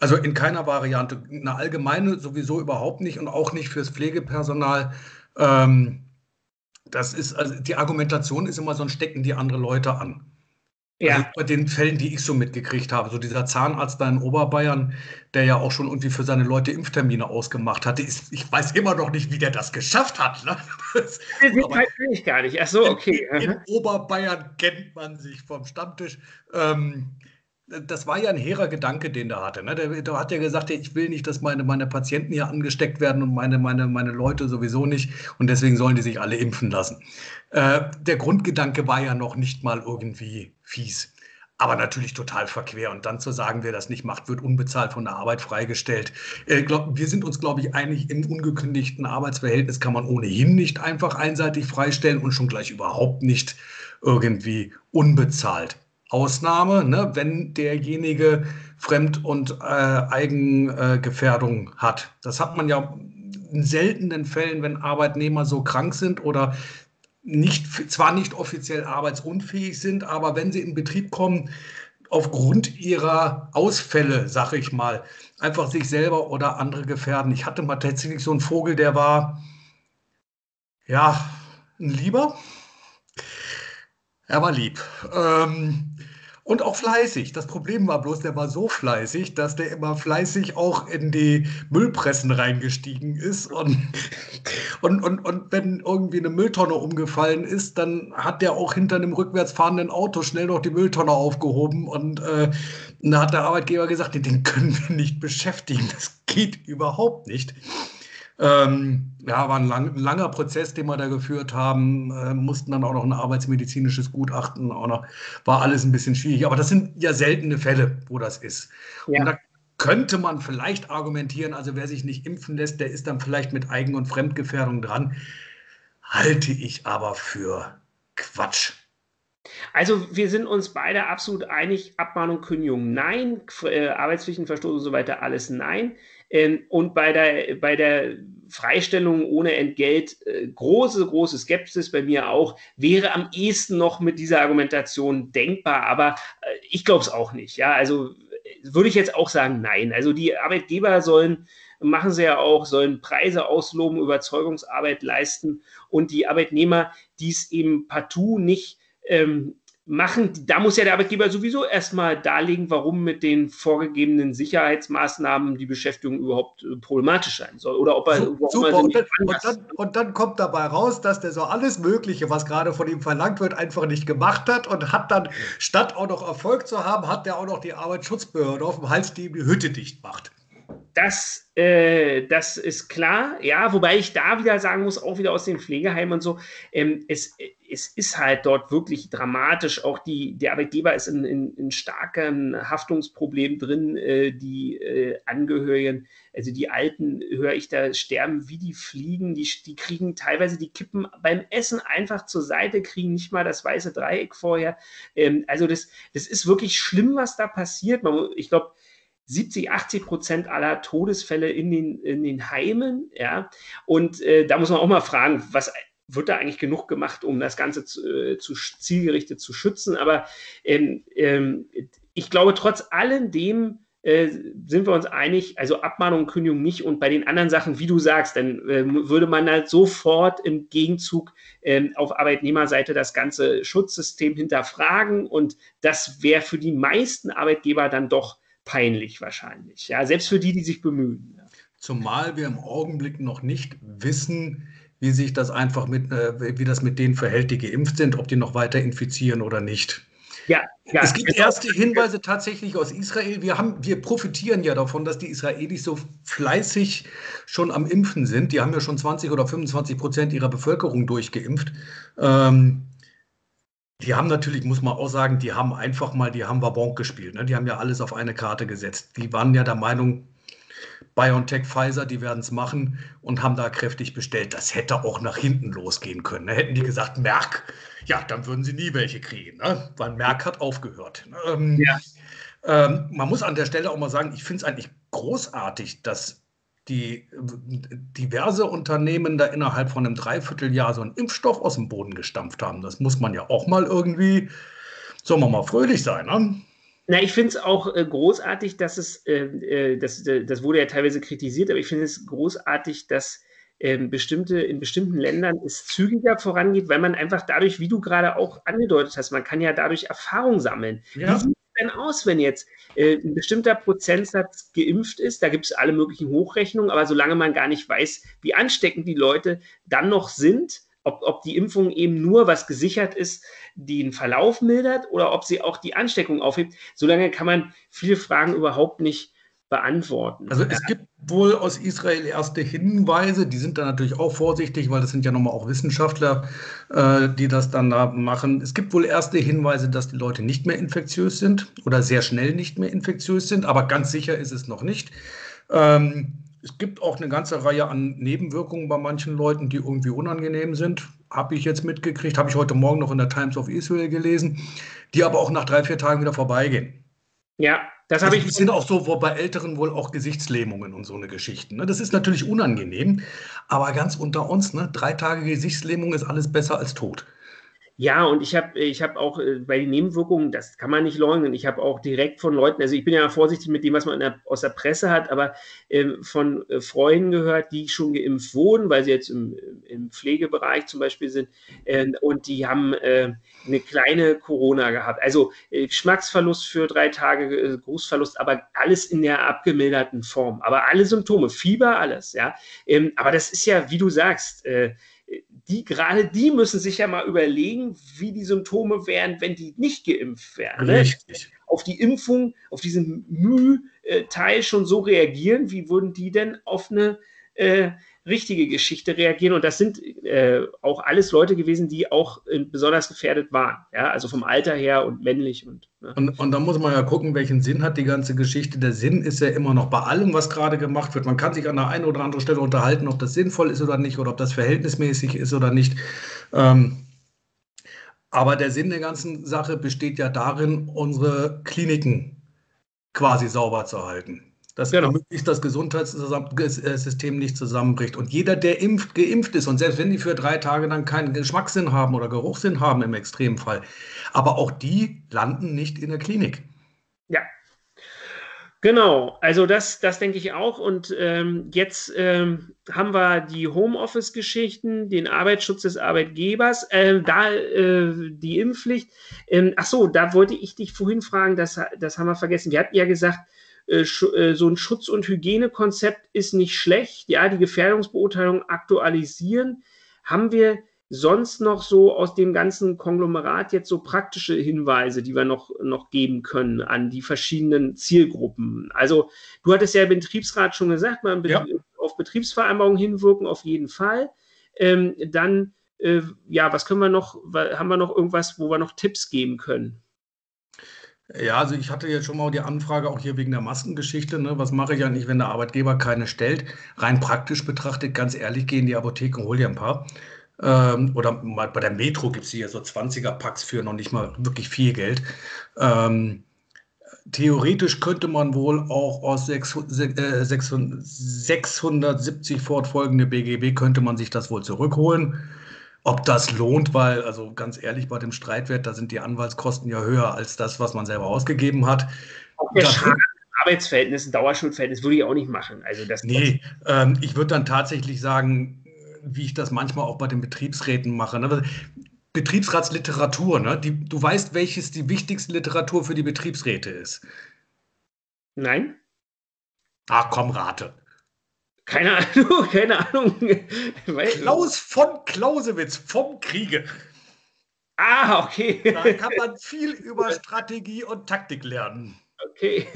Also in keiner Variante. Eine allgemeine sowieso überhaupt nicht, und auch nicht fürs Pflegepersonal. Das ist, also die Argumentation ist immer so ein Stecken die andere Leute an. Ja. Also bei den Fällen, die ich so mitgekriegt habe, so dieser Zahnarzt da in Oberbayern, der ja auch schon irgendwie für seine Leute Impftermine ausgemacht hatte, ist, ich weiß immer noch nicht, wie der das geschafft hat. Ne? Das kann ich gar nicht. Ach so, okay. In Oberbayern kennt man sich vom Stammtisch. Das war ja ein hehrer Gedanke, den der hatte. Ne? Der hat ja gesagt, ich will nicht, dass meine Patienten hier angesteckt werden und meine Leute sowieso nicht. Und deswegen sollen die sich alle impfen lassen. Der Grundgedanke war ja noch nicht mal irgendwie fies. Aber natürlich total verquer. Und dann zu sagen, wer das nicht macht, wird unbezahlt von der Arbeit freigestellt. Wir sind uns, glaube ich, einig, im ungekündigten Arbeitsverhältnis kann man ohnehin nicht einfach einseitig freistellen und schon gleich überhaupt nicht irgendwie unbezahlt. Ausnahme, ne, wenn derjenige Fremd- und Eigengefährdung hat. Das hat man ja in seltenen Fällen, wenn Arbeitnehmer so krank sind oder zwar nicht offiziell arbeitsunfähig sind, aber wenn sie in Betrieb kommen, aufgrund ihrer Ausfälle, sag ich mal, einfach sich selber oder andere gefährden. Ich hatte mal tatsächlich so einen Vogel, der war, ja, ein Lieber. Er war lieb und auch fleißig. Das Problem war bloß, der war so fleißig, dass der immer fleißig auch in die Müllpressen reingestiegen ist. Und wenn irgendwie eine Mülltonne umgefallen ist, dann hat der auch hinter einem rückwärts fahrenden Auto schnell noch die Mülltonne aufgehoben. Und da hat der Arbeitgeber gesagt, den können wir nicht beschäftigen. Das geht überhaupt nicht. Ja, war ein langer Prozess, den wir da geführt haben, mussten dann auch noch ein arbeitsmedizinisches Gutachten, auch noch, war alles ein bisschen schwierig. Aber das sind ja seltene Fälle, wo das ist. Ja. Und da könnte man vielleicht argumentieren, also wer sich nicht impfen lässt, der ist dann vielleicht mit Eigen- und Fremdgefährdung dran. Halte ich aber für Quatsch. Also wir sind uns beide absolut einig, Abmahnung, Kündigung, nein, Arbeitspflichtenverstoß und so weiter, alles nein. Und bei der Freistellung ohne Entgelt große Skepsis, bei mir auch, wäre am ehesten noch mit dieser Argumentation denkbar, aber ich glaube es auch nicht. Ja, also würde ich jetzt auch sagen, nein. Also die Arbeitgeber sollen Preise ausloben, Überzeugungsarbeit leisten, und die Arbeitnehmer, die es eben partout nicht machen, da muss ja der Arbeitgeber sowieso erstmal darlegen, warum mit den vorgegebenen Sicherheitsmaßnahmen die Beschäftigung überhaupt problematisch sein soll. Oder ob er super, und dann kommt dabei raus, dass der so alles Mögliche, was gerade von ihm verlangt wird, einfach nicht gemacht hat, und hat dann, statt auch noch Erfolg zu haben, hat der auch noch die Arbeitsschutzbehörde auf dem Hals, die ihm die Hütte dicht macht. Das ist klar, ja, wobei ich da wieder sagen muss, auch wieder aus den Pflegeheimen und so, es ist halt dort wirklich dramatisch, auch der Arbeitgeber ist in starkem Haftungsproblem drin, die Angehörigen, also die Alten, höre ich da, sterben wie die Fliegen, die kriegen teilweise, die kippen beim Essen einfach zur Seite, kriegen nicht mal das weiße Dreieck vorher, also das ist wirklich schlimm, was da passiert. Ich glaube, 70-80% aller Todesfälle in den Heimen, ja, und da muss man auch mal fragen, was wird da eigentlich genug gemacht, um das Ganze zielgerichtet zu schützen, aber ich glaube, trotz alledem sind wir uns einig, also Abmahnung, Kündigung nicht, und bei den anderen Sachen, wie du sagst, dann würde man halt sofort im Gegenzug auf Arbeitnehmerseite das ganze Schutzsystem hinterfragen, und das wäre für die meisten Arbeitgeber dann doch peinlich wahrscheinlich, ja, selbst für die, die sich bemühen. Zumal wir im Augenblick noch nicht wissen, wie sich das einfach wie das mit denen verhält, die geimpft sind, ob die noch weiter infizieren oder nicht. Ja, ja. Es gibt erste Hinweise tatsächlich aus Israel. Wir profitieren ja davon, dass die Israelis so fleißig schon am Impfen sind. Die haben ja schon 20 oder 25% ihrer Bevölkerung durchgeimpft. Die haben natürlich, muss man auch sagen, die haben Vabonk gespielt. Ne? Die haben ja alles auf eine Karte gesetzt. Die waren ja der Meinung, BioNTech, Pfizer, die werden es machen und haben da kräftig bestellt. Das hätte auch nach hinten losgehen können. Ne? Hätten die gesagt, Merck, ja, dann würden sie nie welche kriegen, ne? Weil Merck hat aufgehört. Man muss an der Stelle auch mal sagen, ich finde es eigentlich großartig, dass die diverse Unternehmen da innerhalb von einem Dreivierteljahr so einen Impfstoff aus dem Boden gestampft haben. Das muss man ja auch mal irgendwie, soll man mal fröhlich sein, ne? Na, ich finde es auch großartig, dass es, das wurde ja teilweise kritisiert, aber ich finde es großartig, dass in bestimmten Ländern es zügiger vorangeht, weil man einfach dadurch, wie du gerade auch angedeutet hast, man kann ja dadurch Erfahrung sammeln. Ja. Denn aus, wenn jetzt ein bestimmter Prozentsatz geimpft ist, da gibt es alle möglichen Hochrechnungen, aber solange man gar nicht weiß, wie ansteckend die Leute dann noch sind, ob die Impfung eben nur, was gesichert ist, den Verlauf mildert oder ob sie auch die Ansteckung aufhebt, solange kann man viele Fragen überhaupt nicht beantworten. Also es gibt wohl aus Israel erste Hinweise, die sind da natürlich auch vorsichtig, weil das sind ja nochmal auch Wissenschaftler, die das dann da machen. Es gibt wohl erste Hinweise, dass die Leute nicht mehr infektiös sind oder sehr schnell nicht mehr infektiös sind, aber ganz sicher ist es noch nicht. Es gibt auch eine ganze Reihe an Nebenwirkungen bei manchen Leuten, die irgendwie unangenehm sind. Habe ich jetzt mitgekriegt, habe ich heute Morgen noch in der Times of Israel gelesen, die aber auch nach 3-4 Tagen wieder vorbeigehen. Ja, das habe ich. Es sind auch so bei Älteren wohl auch Gesichtslähmungen und so eine Geschichten. Ne? Das ist natürlich unangenehm, aber ganz unter uns, ne? 3 Tage Gesichtslähmung ist alles besser als tot. Ja, und ich hab auch bei den Nebenwirkungen, das kann man nicht leugnen, ich habe auch direkt von Leuten, also ich bin ja vorsichtig mit dem, was man aus der Presse hat, aber von Freunden gehört, die schon geimpft wurden, weil sie jetzt im Pflegebereich zum Beispiel sind, und die haben eine kleine Corona gehabt. Also Geschmacksverlust für 3 Tage, Geruchsverlust, aber alles in der abgemilderten Form. Aber alle Symptome, Fieber, alles, ja. Aber das ist ja, wie du sagst, die müssen sich ja mal überlegen, wie die Symptome wären, wenn die nicht geimpft wären. Richtig. Auf die Impfung, auf diesen Müh-Teil schon so reagieren, wie würden die denn auf eine richtige Geschichte reagieren? Und das sind auch alles Leute gewesen, die auch besonders gefährdet waren. Ja? Also vom Alter her und männlich. Und da muss man ja gucken, welchen Sinn hat die ganze Geschichte. Der Sinn ist ja immer noch bei allem, was gerade gemacht wird. Man kann sich an der einen oder anderen Stelle unterhalten, ob das sinnvoll ist oder nicht oder ob das verhältnismäßig ist oder nicht. Aber der Sinn der ganzen Sache besteht ja darin, unsere Kliniken quasi sauber zu halten. Dass möglichst das Gesundheitssystem nicht zusammenbricht. Und jeder, der geimpft ist, und selbst wenn die für 3 Tage dann keinen Geschmackssinn haben oder Geruchssinn haben im Extremfall, aber auch die landen nicht in der Klinik. Ja, genau. Also das denke ich auch. Und jetzt haben wir die Homeoffice-Geschichten, den Arbeitsschutz des Arbeitgebers, die Impfpflicht. Ach so, da wollte ich dich vorhin fragen, das haben wir vergessen. Wir hatten ja gesagt, so ein Schutz- und Hygienekonzept ist nicht schlecht. Ja, die Gefährdungsbeurteilung aktualisieren. Haben wir sonst noch so aus dem ganzen Konglomerat jetzt so praktische Hinweise, die wir noch geben können an die verschiedenen Zielgruppen? Also du hattest ja im Betriebsrat schon gesagt, man auf Betriebsvereinbarungen hinwirken, auf jeden Fall. Was können wir noch, haben wir noch irgendwas, wo wir noch Tipps geben können? Ja, also ich hatte jetzt schon mal die Anfrage auch hier wegen der Maskengeschichte, ne? Was mache ich eigentlich, wenn der Arbeitgeber keine stellt? Rein praktisch betrachtet, ganz ehrlich, geh in die Apotheke und hol dir ein paar. Oder mal bei der Metro gibt es hier so 20er-Packs für noch nicht mal wirklich viel Geld. Theoretisch könnte man wohl auch aus 670 fortfolgende BGB könnte man sich das wohl zurückholen. Ob das lohnt, weil, also ganz ehrlich, bei dem Streitwert, da sind die Anwaltskosten ja höher als das, was man selber ausgegeben hat. Auch der Schaden im Arbeitsverhältnis, ein Dauerschuldverhältnis würde ich auch nicht machen. Also das nee, ich würde dann tatsächlich sagen, wie ich das manchmal auch bei den Betriebsräten mache. Ne? Betriebsratsliteratur, ne? Du weißt, welches die wichtigste Literatur für die Betriebsräte ist. Nein. Ach komm, rate. Keine Ahnung. Klaus von Clausewitz vom Kriege. Ah, okay. Da kann man viel über Strategie und Taktik lernen. Okay.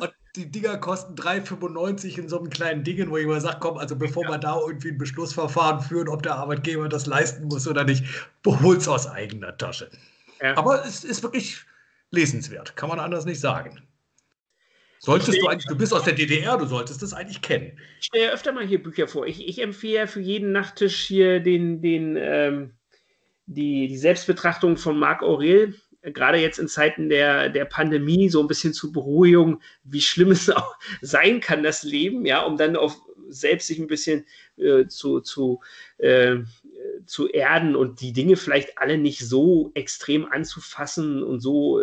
Und Die Dinger kosten 3,95 in so einem kleinen Dingen, wo ich mal sage, komm, also bevor wir da irgendwie ein Beschlussverfahren führen, ob der Arbeitgeber das leisten muss oder nicht, hol's aus eigener Tasche. Ja. Aber es ist wirklich lesenswert, kann man anders nicht sagen. Solltest du eigentlich, du bist aus der DDR, du solltest das eigentlich kennen. Ich stelle ja öfter mal hier Bücher vor. Ich empfehle für jeden Nachttisch hier die Selbstbetrachtung von Marc Aurel, gerade jetzt in Zeiten der Pandemie, so ein bisschen zur Beruhigung, wie schlimm es auch sein kann, das Leben, ja, um dann auf selbst sich ein bisschen zu erden und die Dinge vielleicht alle nicht so extrem anzufassen und so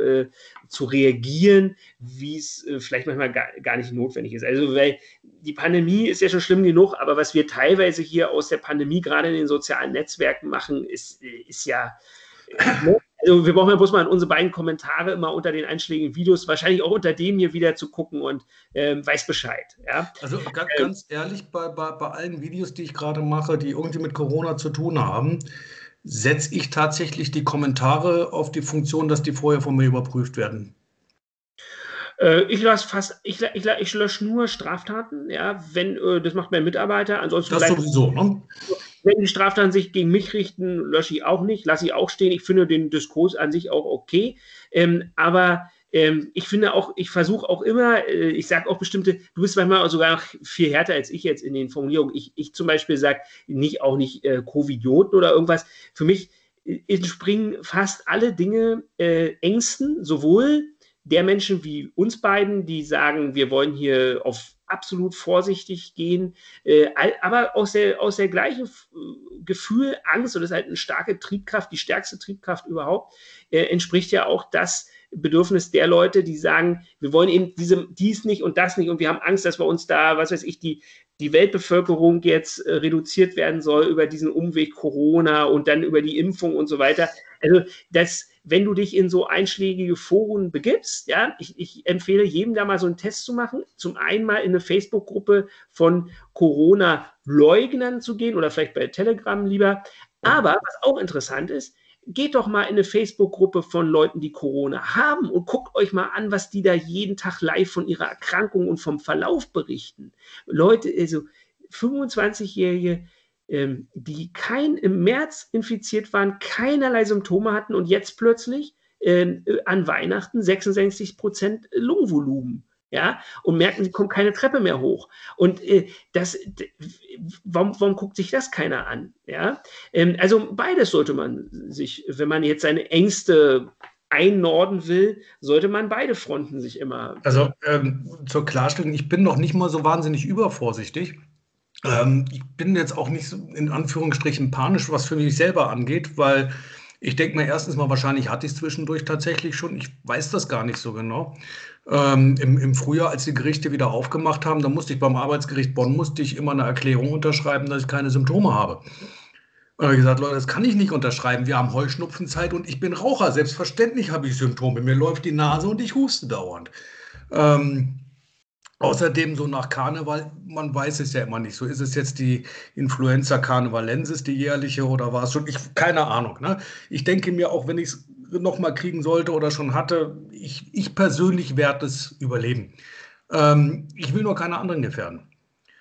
zu reagieren, wie es vielleicht manchmal gar nicht notwendig ist. Also weil die Pandemie ist ja schon schlimm genug, aber was wir teilweise hier aus der Pandemie gerade in den sozialen Netzwerken machen, ist ja... Also wir brauchen ja bloß mal in unsere beiden Kommentare immer unter den einschlägigen Videos, wahrscheinlich auch unter dem hier wieder zu gucken und weiß Bescheid. Ja? Also ganz ehrlich, bei allen Videos, die ich gerade mache, die irgendwie mit Corona zu tun haben, setze ich tatsächlich die Kommentare auf die Funktion, dass die vorher von mir überprüft werden. Ich lösche nur Straftaten, ja, wenn, das macht mein Mitarbeiter, ansonsten... Das sowieso, ne? Wenn die Straftaten sich gegen mich richten, lösche ich auch nicht, lasse ich auch stehen. Ich finde den Diskurs an sich auch okay, aber ich finde auch, ich versuche auch immer, ich sage auch bestimmte, du bist manchmal sogar noch viel härter als ich jetzt in den Formulierungen. Ich zum Beispiel sage auch nicht Covidioten oder irgendwas. Für mich entspringen fast alle Dinge Ängsten, sowohl der Menschen wie uns beiden, die sagen, wir wollen hier auf absolut vorsichtig gehen, aber aus der gleichen Gefühl, Angst, und das ist halt eine starke Triebkraft, die stärkste Triebkraft überhaupt, entspricht ja auch das Bedürfnis der Leute, die sagen, wir wollen eben dies nicht und das nicht und wir haben Angst, dass bei uns da, was weiß ich, die Weltbevölkerung jetzt reduziert werden soll über diesen Umweg Corona und dann über die Impfung und so weiter. Also das... Wenn du dich in so einschlägige Foren begibst, ja, ich empfehle jedem da mal so einen Test zu machen, zum einen mal in eine Facebook-Gruppe von Corona-Leugnern zu gehen oder vielleicht bei Telegram lieber. Aber was auch interessant ist, geht doch mal in eine Facebook-Gruppe von Leuten, die Corona haben und guckt euch mal an, was die da jeden Tag live von ihrer Erkrankung und vom Verlauf berichten. Leute, also 25-Jährige, die im März infiziert waren, keinerlei Symptome hatten und jetzt plötzlich an Weihnachten 66% Lungenvolumen. Ja? Und merken, sie kommen keine Treppe mehr hoch. Und warum guckt sich das keiner an? Ja? Also beides sollte man sich, wenn man jetzt seine Ängste einnorden will, sollte man beide Fronten sich immer... Also zur Klarstellung, ich bin noch nicht mal so wahnsinnig übervorsichtig. Ich bin jetzt auch nicht so, in Anführungsstrichen, panisch, was für mich selber angeht, weil ich denke mir erstens mal, wahrscheinlich hatte ich es zwischendurch tatsächlich schon, ich weiß das gar nicht so genau. Im Frühjahr, als die Gerichte wieder aufgemacht haben, da musste ich beim Arbeitsgericht Bonn immer eine Erklärung unterschreiben, dass ich keine Symptome habe. Und habe ich gesagt, Leute, das kann ich nicht unterschreiben, wir haben Heuschnupfenzeit und ich bin Raucher, selbstverständlich habe ich Symptome, mir läuft die Nase und ich huste dauernd. Außerdem so nach Karneval, man weiß es ja immer nicht. So ist es jetzt die Influenza Carnevalensis, die jährliche, oder war es schon? Keine Ahnung. Ne? Ich denke mir, auch wenn ich es nochmal kriegen sollte oder schon hatte, ich persönlich werde es überleben. Ich will nur keine anderen gefährden.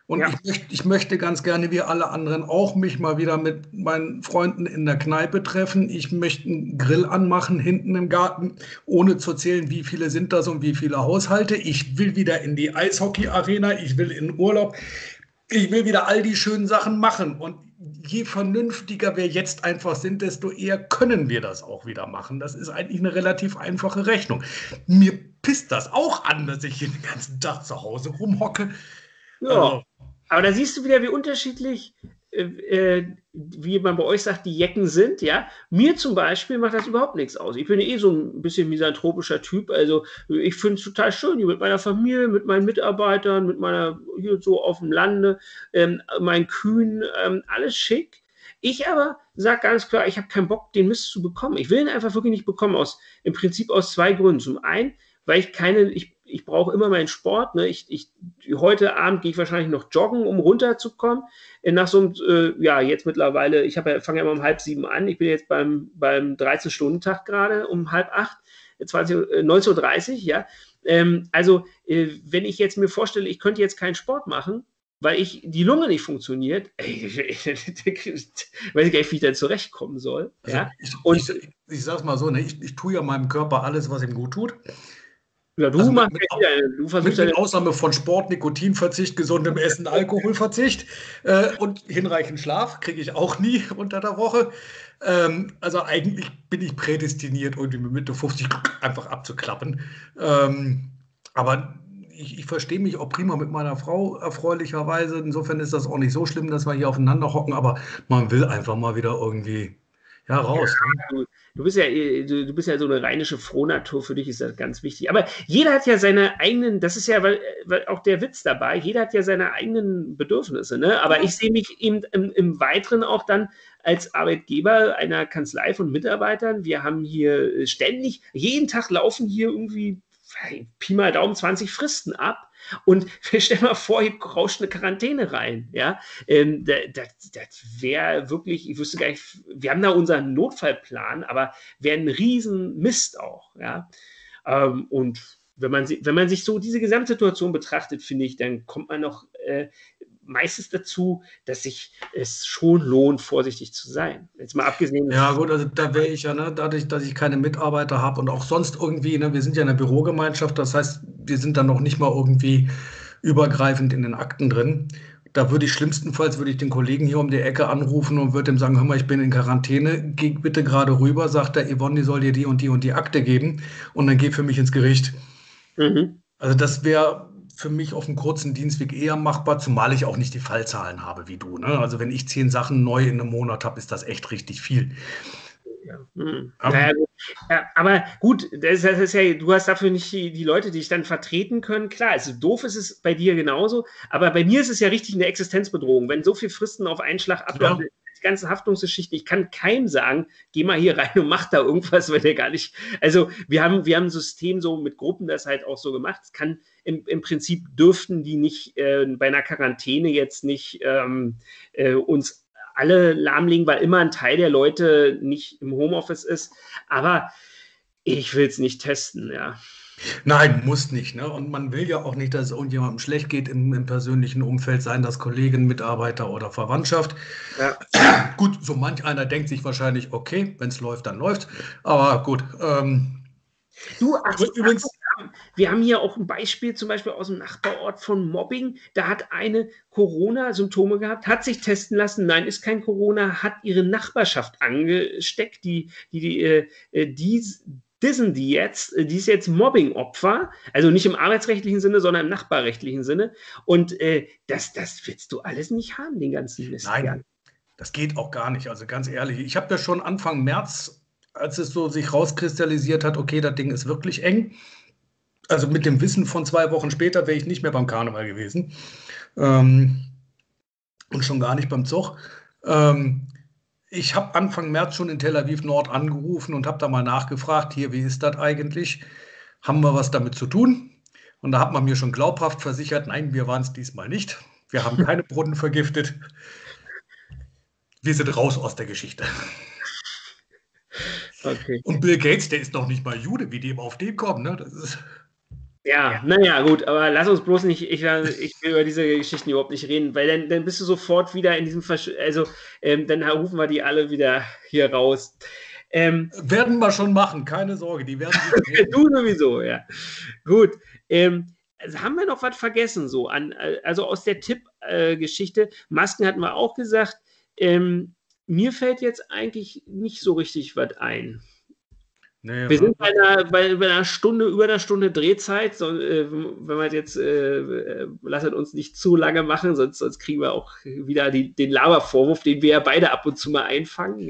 Und ja, ich möchte ganz gerne, wie alle anderen, auch mich mal wieder mit meinen Freunden in der Kneipe treffen. Ich möchte einen Grill anmachen hinten im Garten, ohne zu zählen, wie viele sind das und wie viele Haushalte. Ich will wieder in die Eishockey-Arena, ich will in Urlaub, ich will wieder all die schönen Sachen machen. Und je vernünftiger wir jetzt einfach sind, desto eher können wir das auch wieder machen. Das ist eigentlich eine relativ einfache Rechnung. Mir pisst das auch an, dass ich hier den ganzen Tag zu Hause rumhocke. Ja. Also, aber da siehst du wieder, wie unterschiedlich, wie man bei euch sagt, die Jecken sind, ja. Mir zum Beispiel macht das überhaupt nichts aus. Ich bin eh so ein bisschen misanthropischer Typ, also ich finde es total schön, hier mit meiner Familie, mit meinen Mitarbeitern, mit meiner, hier so auf dem Lande, meinen Kühen, alles schick. Ich aber sage ganz klar, ich habe keinen Bock, den Mist zu bekommen. Ich will ihn einfach wirklich nicht bekommen, im Prinzip aus zwei Gründen. Zum einen, weil ich brauche immer meinen Sport. Ne? Heute Abend gehe ich wahrscheinlich noch joggen, um runterzukommen. Nach so einem, jetzt mittlerweile, fange ja immer um 6:30 an. Ich bin jetzt beim 13-Stunden-Tag gerade um 7:30, 19:30 Uhr, ja. Wenn ich jetzt mir vorstelle, ich könnte jetzt keinen Sport machen, weil die Lunge nicht funktioniert, weiß ich gar nicht, wie ich da zurechtkommen soll. Ja? Also ich sage es mal so, ne? Ich tue ja meinem Körper alles, was ihm gut tut. Ja, du also machst mit Ausnahme von Sport, Nikotinverzicht, gesundem Essen, Alkoholverzicht und hinreichend Schlaf kriege ich auch nie unter der Woche. Also eigentlich bin ich prädestiniert, irgendwie mit Mitte 50 einfach abzuklappen. Aber ich verstehe mich auch prima mit meiner Frau, erfreulicherweise. Insofern ist das auch nicht so schlimm, dass wir hier aufeinander hocken, aber man will einfach mal wieder irgendwie raus. Ja, du bist ja so eine rheinische Frohnatur, für dich ist das ganz wichtig. Aber jeder hat ja seine eigenen, das ist ja auch der Witz dabei, jeder hat ja seine eigenen Bedürfnisse, ne? Aber ich sehe mich eben im Weiteren auch dann als Arbeitgeber einer Kanzlei von Mitarbeitern. Wir haben hier ständig, jeden Tag laufen hier irgendwie Pi mal Daumen 20 Fristen ab und stell mal vor, hier rauscht eine Quarantäne rein. Ja? Das wäre wirklich, ich wüsste gar nicht, wir haben da unseren Notfallplan, aber wäre ein Riesenmist auch. Ja? Und wenn man sich so diese Gesamtsituation betrachtet, finde ich, dann kommt man noch meistens dazu, dass sich es schon lohnt, vorsichtig zu sein. Jetzt mal abgesehen... Ja gut, also da wäre ich ja, ne, dadurch, dass ich keine Mitarbeiter habe und auch sonst irgendwie, ne, wir sind ja eine Bürogemeinschaft, das heißt, wir sind dann noch nicht mal irgendwie übergreifend in den Akten drin. Da würde ich schlimmstenfalls den Kollegen hier um die Ecke anrufen und würde ihm sagen, hör mal, ich bin in Quarantäne, geh bitte gerade rüber, sagt der Yvonne, die soll dir die und die und die Akte geben und dann geh für mich ins Gericht. Mhm. Also das wäre... für mich auf einem kurzen Dienstweg eher machbar, zumal ich auch nicht die Fallzahlen habe wie du. Ne? Also wenn ich 10 Sachen neu in einem Monat habe, ist das echt richtig viel. Ja. Mhm. Aber gut, das ist ja, du hast dafür nicht die Leute, die dich dann vertreten können. Klar, also doof ist es bei dir genauso, aber bei mir ist es ja richtig eine Existenzbedrohung, wenn so viele Fristen auf einen Schlag ablaufen. Ja. Die ganzen Haftungsgeschichten, ich kann keinem sagen, geh mal hier rein und mach da irgendwas, weil der gar nicht, also wir haben ein System so mit Gruppen, das halt auch so gemacht, es kann im Prinzip dürften die nicht bei einer Quarantäne jetzt nicht uns alle lahmlegen, weil immer ein Teil der Leute nicht im Homeoffice ist, aber ich will es nicht testen, ja. Nein, muss nicht. Ne? Und man will ja auch nicht, dass es irgendjemandem schlecht geht im persönlichen Umfeld, seien das Kollegen, Mitarbeiter oder Verwandtschaft. Ja. Gut, so manch einer denkt sich wahrscheinlich, okay, wenn es läuft, dann läuft. Aber gut. Übrigens, wir haben hier auch ein Beispiel zum Beispiel aus dem Nachbarort von Mobbing. Da hat eine Corona-Symptome gehabt, hat sich testen lassen. Nein, ist kein Corona, hat ihre Nachbarschaft angesteckt, die ist jetzt Mobbing-Opfer, also nicht im arbeitsrechtlichen Sinne, sondern im nachbarrechtlichen Sinne. Und das willst du alles nicht haben, den ganzen Mist. Nein, das geht auch gar nicht. Also ganz ehrlich, ich habe ja schon Anfang März, als es so sich rauskristallisiert hat, okay, das Ding ist wirklich eng. Also mit dem Wissen von 2 Wochen später wäre ich nicht mehr beim Karneval gewesen. Und schon gar nicht beim Zug. Ich habe Anfang März schon in Tel Aviv-Nord angerufen und habe da mal nachgefragt, hier, wie ist das eigentlich? Haben wir was damit zu tun? Und da hat man mir schon glaubhaft versichert, nein, wir waren es diesmal nicht. Wir haben keine Brunnen vergiftet. Wir sind raus aus der Geschichte. Okay. Und Bill Gates, der ist noch nicht mal Jude, wie die eben auf den kommen. Ne? Das ist... Ja, naja, gut, aber lass uns bloß nicht, ich will über diese Geschichten überhaupt nicht reden, weil dann bist du sofort wieder in diesem, dann rufen wir die alle wieder hier raus. Werden wir schon machen, keine Sorge, die werden sich du sowieso, ja. Gut, also haben wir noch was vergessen, so also aus der Tipp-Geschichte, Masken hatten wir auch gesagt, mir fällt jetzt eigentlich nicht so richtig was ein. Nee, wir sind bei einer Stunde Drehzeit, so, wenn wir jetzt, lasst uns nicht zu lange machen, sonst kriegen wir auch wieder den Labervorwurf, den wir ja beide ab und zu mal einfangen.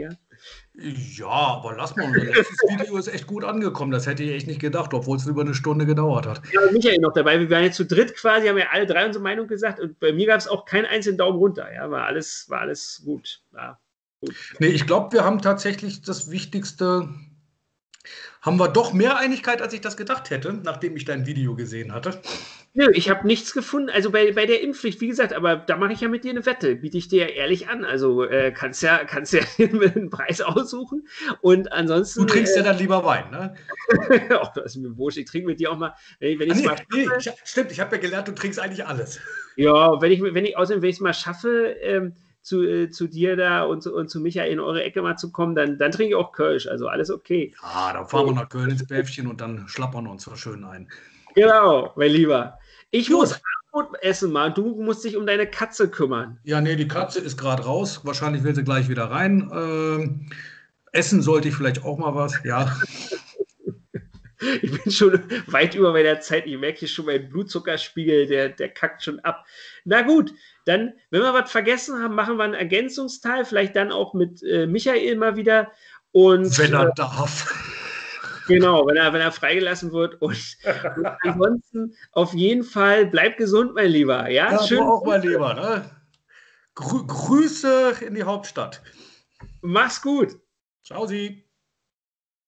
Ja, aber lass mal, unser letztes Video ist echt gut angekommen, das hätte ich echt nicht gedacht, obwohl es über eine Stunde gedauert hat. Ja, Michael noch dabei, wir waren jetzt zu dritt quasi, haben ja alle drei unsere Meinung gesagt und bei mir gab es auch keinen einzelnen Daumen runter, ja, war alles gut. Ja, gut. Nee, ich glaube, wir haben tatsächlich das Wichtigste... Haben wir doch mehr Einigkeit, als ich das gedacht hätte, nachdem ich dein Video gesehen hatte. Nö, ich habe nichts gefunden. Also bei der Impfpflicht, wie gesagt, aber da mache ich ja mit dir eine Wette, biete ich dir ja ehrlich an. Also kannst ja einen Preis aussuchen und ansonsten... Du trinkst ja dann lieber Wein, ne? Ach, das ist mir wurscht. Ich trinke mit dir auch mal... Stimmt, ich habe ja gelernt, du trinkst eigentlich alles. Ja, außerdem, wenn ich es mal schaffe... zu dir da und zu Michael in eure Ecke mal zu kommen, dann trinke ich auch Kölsch, also alles okay. Ja, dann fahren wir nach Köln ins Päffchen und dann schlappern wir uns so schön ein. Genau, mein Lieber. Ich muss Abendbrot essen mal, du musst dich um deine Katze kümmern. Ja, nee, die Katze ist gerade raus, wahrscheinlich will sie gleich wieder rein. Essen sollte ich vielleicht auch mal was, ja. Ich bin schon weit über meiner Zeit, ich merke hier schon meinen Blutzuckerspiegel, der kackt schon ab. Na gut, dann, wenn wir was vergessen haben, machen wir einen Ergänzungsteil, vielleicht dann auch mit Michael mal wieder. Und, wenn er darf. Genau, wenn er freigelassen wird. Und ansonsten auf jeden Fall, bleib gesund, mein Lieber. Ja, ja, schön. Du auch, mein Lieber. Ne? Grüße in die Hauptstadt. Mach's gut. Ciao, Sie.